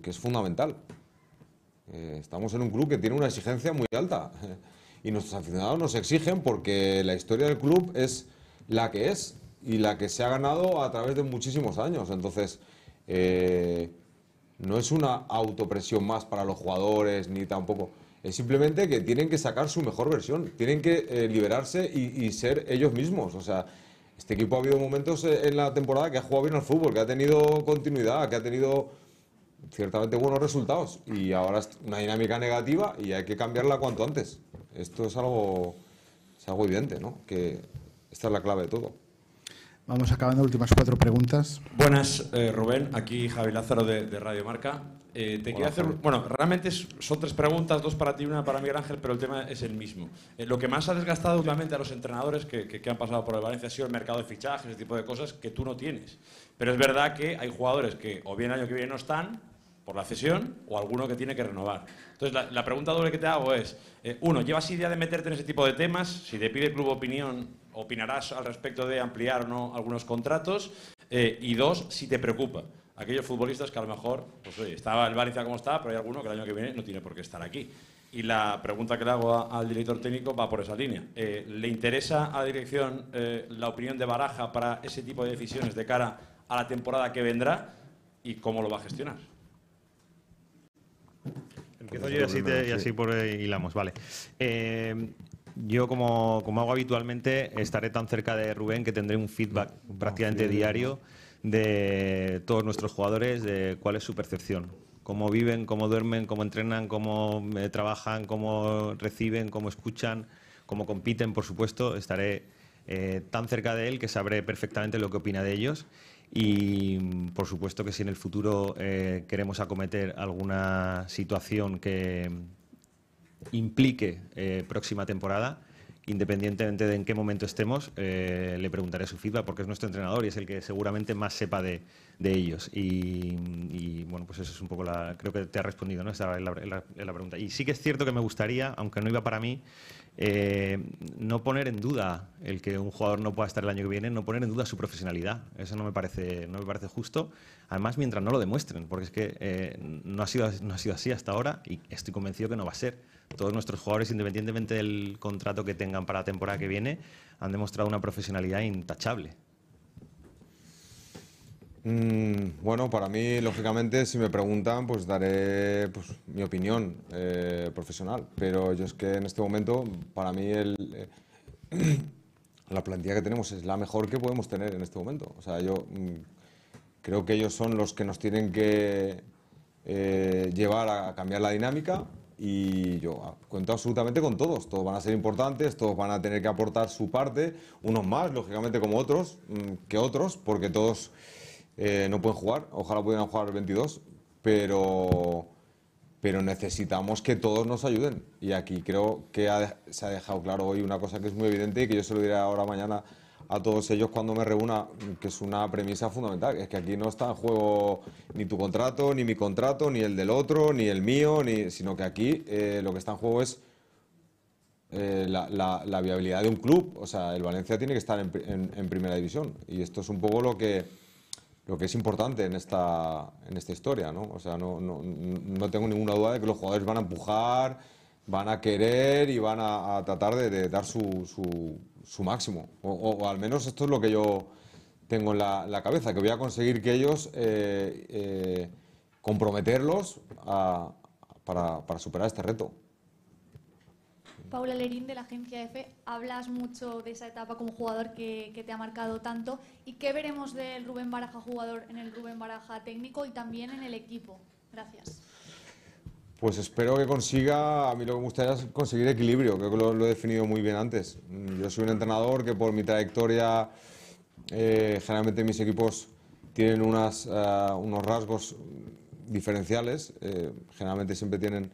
es fundamental. Estamos en un club que tiene una exigencia muy alta y nuestros aficionados nos exigen porque la historia del club es la que es y la que se ha ganado a través de muchísimos años. Entonces no es una autopresión más para los jugadores, ni tampoco es simplemente que tienen que sacar su mejor versión, tienen que liberarse y ser ellos mismos. O sea, este equipo ha habido momentos en la temporada que ha jugado bien al fútbol, que ha tenido continuidad, que ha tenido ciertamente buenos resultados. Y ahora es una dinámica negativa y hay que cambiarla cuanto antes. Esto es algo evidente, ¿no? Que esta es la clave de todo. Vamos acabando, últimas cuatro preguntas. Buenas, Rubén. Aquí Javi Lázaro de Radio Marca. Bueno, realmente son tres preguntas, dos para ti y una para Miguel Ángel, pero el tema es el mismo. Lo que más ha desgastado últimamente a los entrenadores que han pasado por el Valencia ha sido el mercado de fichajes, ese tipo de cosas que tú no tienes. Pero es verdad que hay jugadores que o bien el año que viene no están por la cesión o alguno que tiene que renovar. Entonces, la pregunta doble que te hago es, uno, ¿llevas idea de meterte en ese tipo de temas? Si te pide el club opinión, ¿opinarás al respecto de ampliar o no algunos contratos? Y dos, si te preocupa aquellos futbolistas que a lo mejor, pues oye, estaba el Valencia como está, pero hay alguno que el año que viene no tiene por qué estar aquí. Y la pregunta que le hago al director técnico va por esa línea. ¿Le interesa a la dirección la opinión de Baraja para ese tipo de decisiones de cara a la temporada que vendrá y cómo lo va a gestionar? Empiezo yo y así por hilamos. Vale. Yo, como hago habitualmente, estaré tan cerca de Rubén que tendré un feedback prácticamente diario de todos nuestros jugadores, de cuál es su percepción. Cómo viven, cómo duermen, cómo entrenan, cómo trabajan, cómo reciben, cómo escuchan, cómo compiten, por supuesto. Estaré tan cerca de él que sabré perfectamente lo que opina de ellos. Y, por supuesto, que si en el futuro queremos acometer alguna situación que implique próxima temporada, independientemente de en qué momento estemos, le preguntaré su feedback, porque es nuestro entrenador y es el que seguramente más sepa de ellos. Y bueno, pues eso es un poco la... Creo que te ha respondido, ¿no? Esta es la pregunta. Y sí que es cierto que me gustaría, aunque no iba para mí, no poner en duda el que un jugador no pueda estar el año que viene, no poner en duda su profesionalidad. Eso no me parece justo. Además, mientras no lo demuestren, porque es que no ha sido así hasta ahora y estoy convencido que no va a ser. Todos nuestros jugadores, independientemente del contrato que tengan para la temporada que viene, han demostrado una profesionalidad intachable. Bueno, para mí, lógicamente, si me preguntan, pues daré mi opinión profesional. Pero yo es que en este momento, para mí, la plantilla que tenemos es la mejor que podemos tener en este momento. O sea, yo creo que ellos son los que nos tienen que llevar a cambiar la dinámica. Y yo cuento absolutamente con todos. Todos van a ser importantes, todos van a tener que aportar su parte. Unos más, lógicamente, como otros, que otros, porque todos... no pueden jugar, ojalá pudieran jugar 22, pero necesitamos que todos nos ayuden. Y aquí creo que se ha dejado claro hoy una cosa que es muy evidente y que yo se lo diré ahora mañana a todos ellos cuando me reúna, que es una premisa fundamental. Es que aquí no está en juego ni tu contrato, ni mi contrato, ni el del otro, ni el mío, sino que aquí lo que está en juego es la viabilidad de un club. O sea, el Valencia tiene que estar en primera división. Y esto es un poco lo que es importante en esta historia, ¿no? O sea, no tengo ninguna duda de que los jugadores van a empujar, van a querer y van a tratar de dar su máximo. O al menos esto es lo que yo tengo en la cabeza, que voy a conseguir que ellos comprometerlos para superar este reto. Paula Lerín, de la Agencia EFE, hablas mucho de esa etapa como jugador que te ha marcado tanto. ¿Y qué veremos del Rubén Baraja jugador en el Rubén Baraja técnico y también en el equipo? Gracias. Pues espero que consiga, a mí lo que me gustaría es conseguir equilibrio, creo que lo he definido muy bien antes. Yo soy un entrenador que por mi trayectoria, generalmente mis equipos tienen unos rasgos diferenciales, generalmente siempre tienen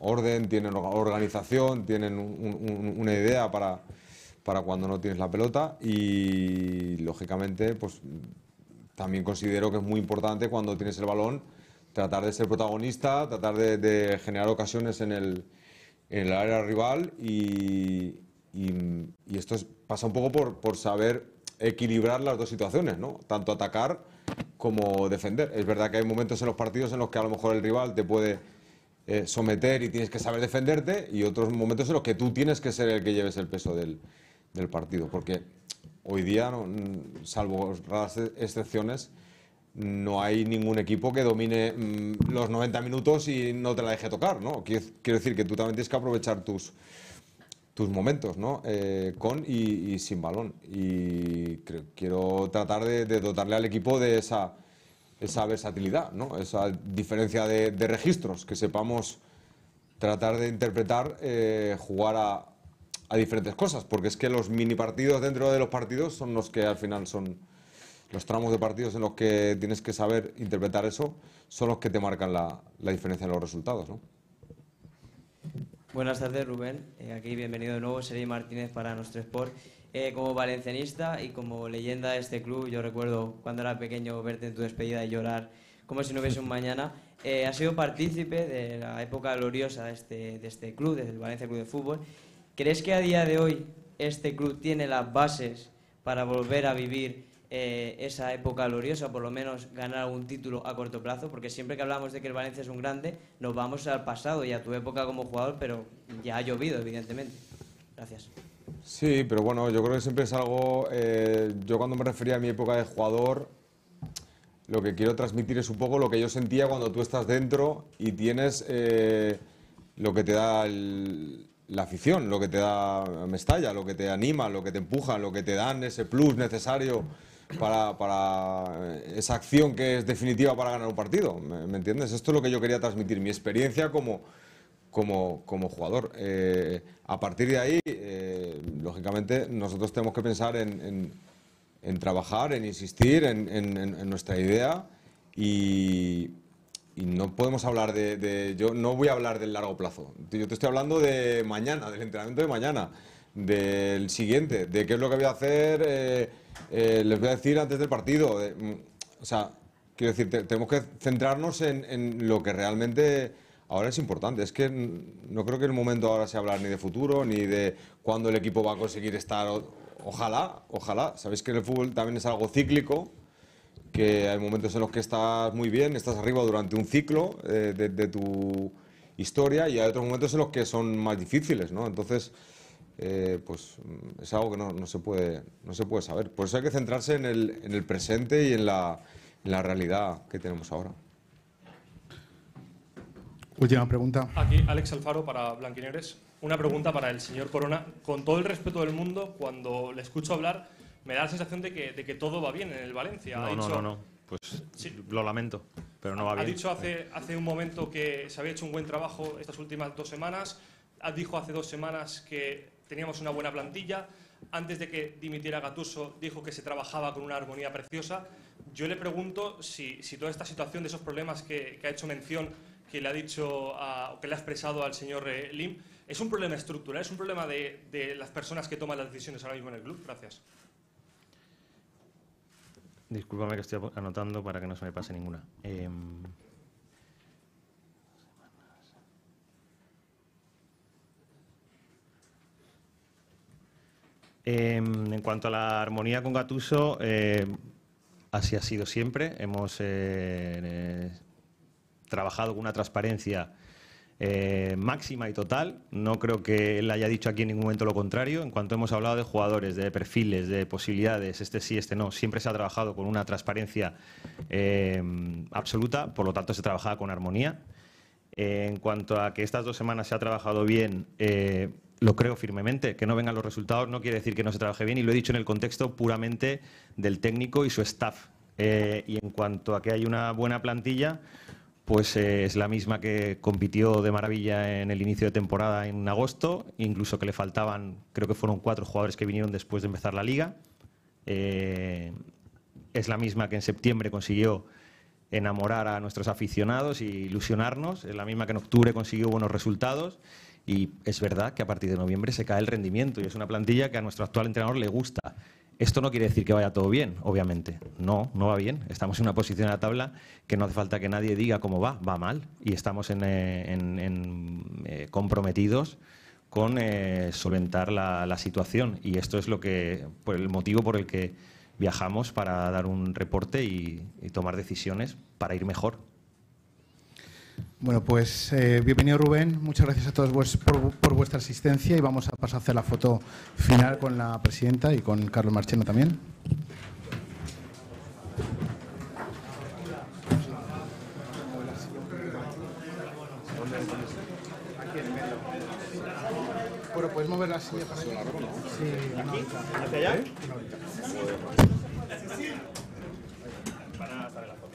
orden, tienen organización, tienen una idea para cuando no tienes la pelota y, lógicamente, pues también considero que es muy importante cuando tienes el balón tratar de ser protagonista, tratar de generar ocasiones en el área rival y esto pasa un poco por saber equilibrar las dos situaciones, ¿no? Tanto atacar como defender. Es verdad que hay momentos en los partidos en los que a lo mejor el rival te puede someter y tienes que saber defenderte, y otros momentos en los que tú tienes que ser el que lleves el peso del partido, porque hoy día, salvo raras excepciones, no hay ningún equipo que domine los 90 minutos y no te la deje tocar, ¿no? Quiero decir que tú también tienes que aprovechar tus momentos, ¿no? Con y sin balón, y quiero tratar de dotarle al equipo de esa versatilidad, ¿no? Esa diferencia de registros, que sepamos tratar de interpretar, jugar a diferentes cosas, porque es que los mini partidos dentro de los partidos son los que al final son los tramos de partidos en los que tienes que saber interpretar eso, son los que te marcan la diferencia en los resultados, ¿no? Buenas tardes, Rubén. Aquí bienvenido de nuevo, Sergi Martínez para Nuestro Sport. Como valencianista y como leyenda de este club, yo recuerdo cuando era pequeño verte en tu despedida y llorar como si no hubiese un mañana. Has sido partícipe de la época gloriosa de este club, desde el Valencia Club de Fútbol. ¿Crees que a día de hoy este club tiene las bases para volver a vivir esa época gloriosa, por lo menos ganar algún título a corto plazo, porque siempre que hablamos de que el Valencia es un grande, nos vamos al pasado y a tu época como jugador, pero ya ha llovido, evidentemente. Gracias. Sí, pero bueno, yo creo que siempre es algo... yo cuando me refería a mi época de jugador, lo que quiero transmitir es un poco lo que yo sentía cuando tú estás dentro y tienes lo que te da la afición, lo que te da Mestalla, lo que te anima, lo que te empuja, lo que te dan ese plus necesario para esa acción que es definitiva para ganar un partido. ¿Me entiendes? Esto es lo que yo quería transmitir, mi experiencia como jugador. A partir de ahí, lógicamente, nosotros tenemos que pensar en trabajar, en insistir en nuestra idea y no podemos hablar de... Yo no voy a hablar del largo plazo. Yo te estoy hablando de mañana, del entrenamiento de mañana, del siguiente, de qué es lo que voy a hacer, les voy a decir antes del partido. O sea, quiero decir, tenemos que centrarnos en lo que realmente... Ahora es importante, es que no creo que el momento ahora sea hablar ni de futuro, ni de cuándo el equipo va a conseguir estar. Ojalá, ojalá. Sabéis que en el fútbol también es algo cíclico, que hay momentos en los que estás muy bien, estás arriba durante un ciclo de tu historia, y hay otros momentos en los que son más difíciles, ¿no? Entonces, pues es algo que no se puede saber. Por eso hay que centrarse en el presente y en la realidad que tenemos ahora. Última pregunta. Aquí Alex Alfaro para Blanquineres. Una pregunta para el señor Corona. Con todo el respeto del mundo, cuando le escucho hablar, me da la sensación de que todo va bien en el Valencia. No, no. Pues sí, lo lamento, pero no va bien. Ha dicho hace un momento que se había hecho un buen trabajo estas últimas 2 semanas. Dijo hace 2 semanas que teníamos una buena plantilla. Antes de que dimitiera Gattuso, dijo que se trabajaba con una armonía preciosa. Yo le pregunto si toda esta situación de esos problemas que ha hecho mención, que le ha dicho, que le ha expresado al señor Lim, ¿es un problema estructural? ¿Es un problema de las personas que toman las decisiones ahora mismo en el club? Gracias. Discúlpame que estoy anotando para que no se me pase ninguna. En cuanto a la armonía con Gattuso, así ha sido siempre. Hemos... trabajado con una transparencia máxima y total. No creo que él haya dicho aquí en ningún momento lo contrario. En cuanto hemos hablado de jugadores, de perfiles, de posibilidades, este sí, este no, siempre se ha trabajado con una transparencia absoluta, por lo tanto se trabajaba con armonía. En cuanto a que estas 2 semanas se ha trabajado bien, lo creo firmemente. Que no vengan los resultados no quiere decir que no se trabaje bien, y lo he dicho en el contexto puramente del técnico y su staff. Y en cuanto a que hay una buena plantilla, pues es la misma que compitió de maravilla en el inicio de temporada en agosto, incluso que le faltaban, creo que fueron 4 jugadores que vinieron después de empezar la liga. Es la misma que en septiembre consiguió enamorar a nuestros aficionados e ilusionarnos, es la misma que en octubre consiguió buenos resultados, y es verdad que a partir de noviembre se cae el rendimiento y es una plantilla que a nuestro actual entrenador le gusta. Esto no quiere decir que vaya todo bien, obviamente. No, no va bien. Estamos en una posición en la tabla que no hace falta que nadie diga cómo va, va mal. Y estamos comprometidos con solventar la situación. Y esto es lo que, pues, el motivo por el que viajamos, para dar un reporte y tomar decisiones para ir mejor. Bueno, pues bienvenido Rubén, muchas gracias a todos por vuestra asistencia, y vamos a pasar a hacer la foto final con la presidenta y con Carlos Marchena también. Bueno, ¿puedes mover la silla para allá? Sí, ¿hacia allá? Para saber la foto.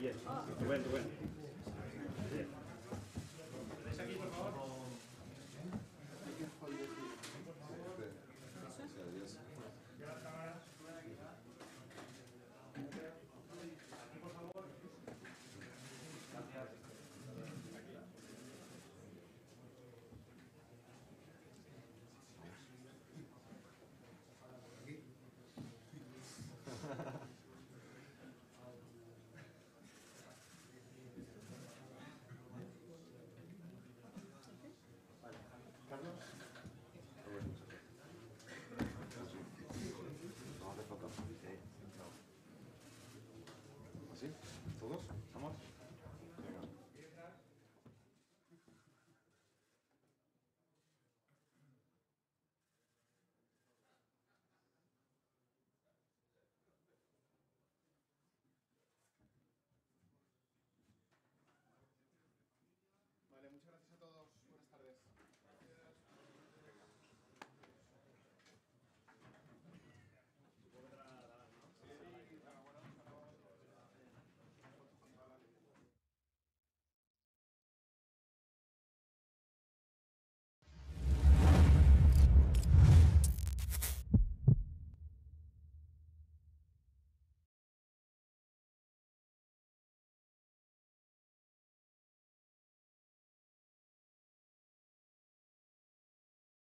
Yes, Rubén. todos. Vamos.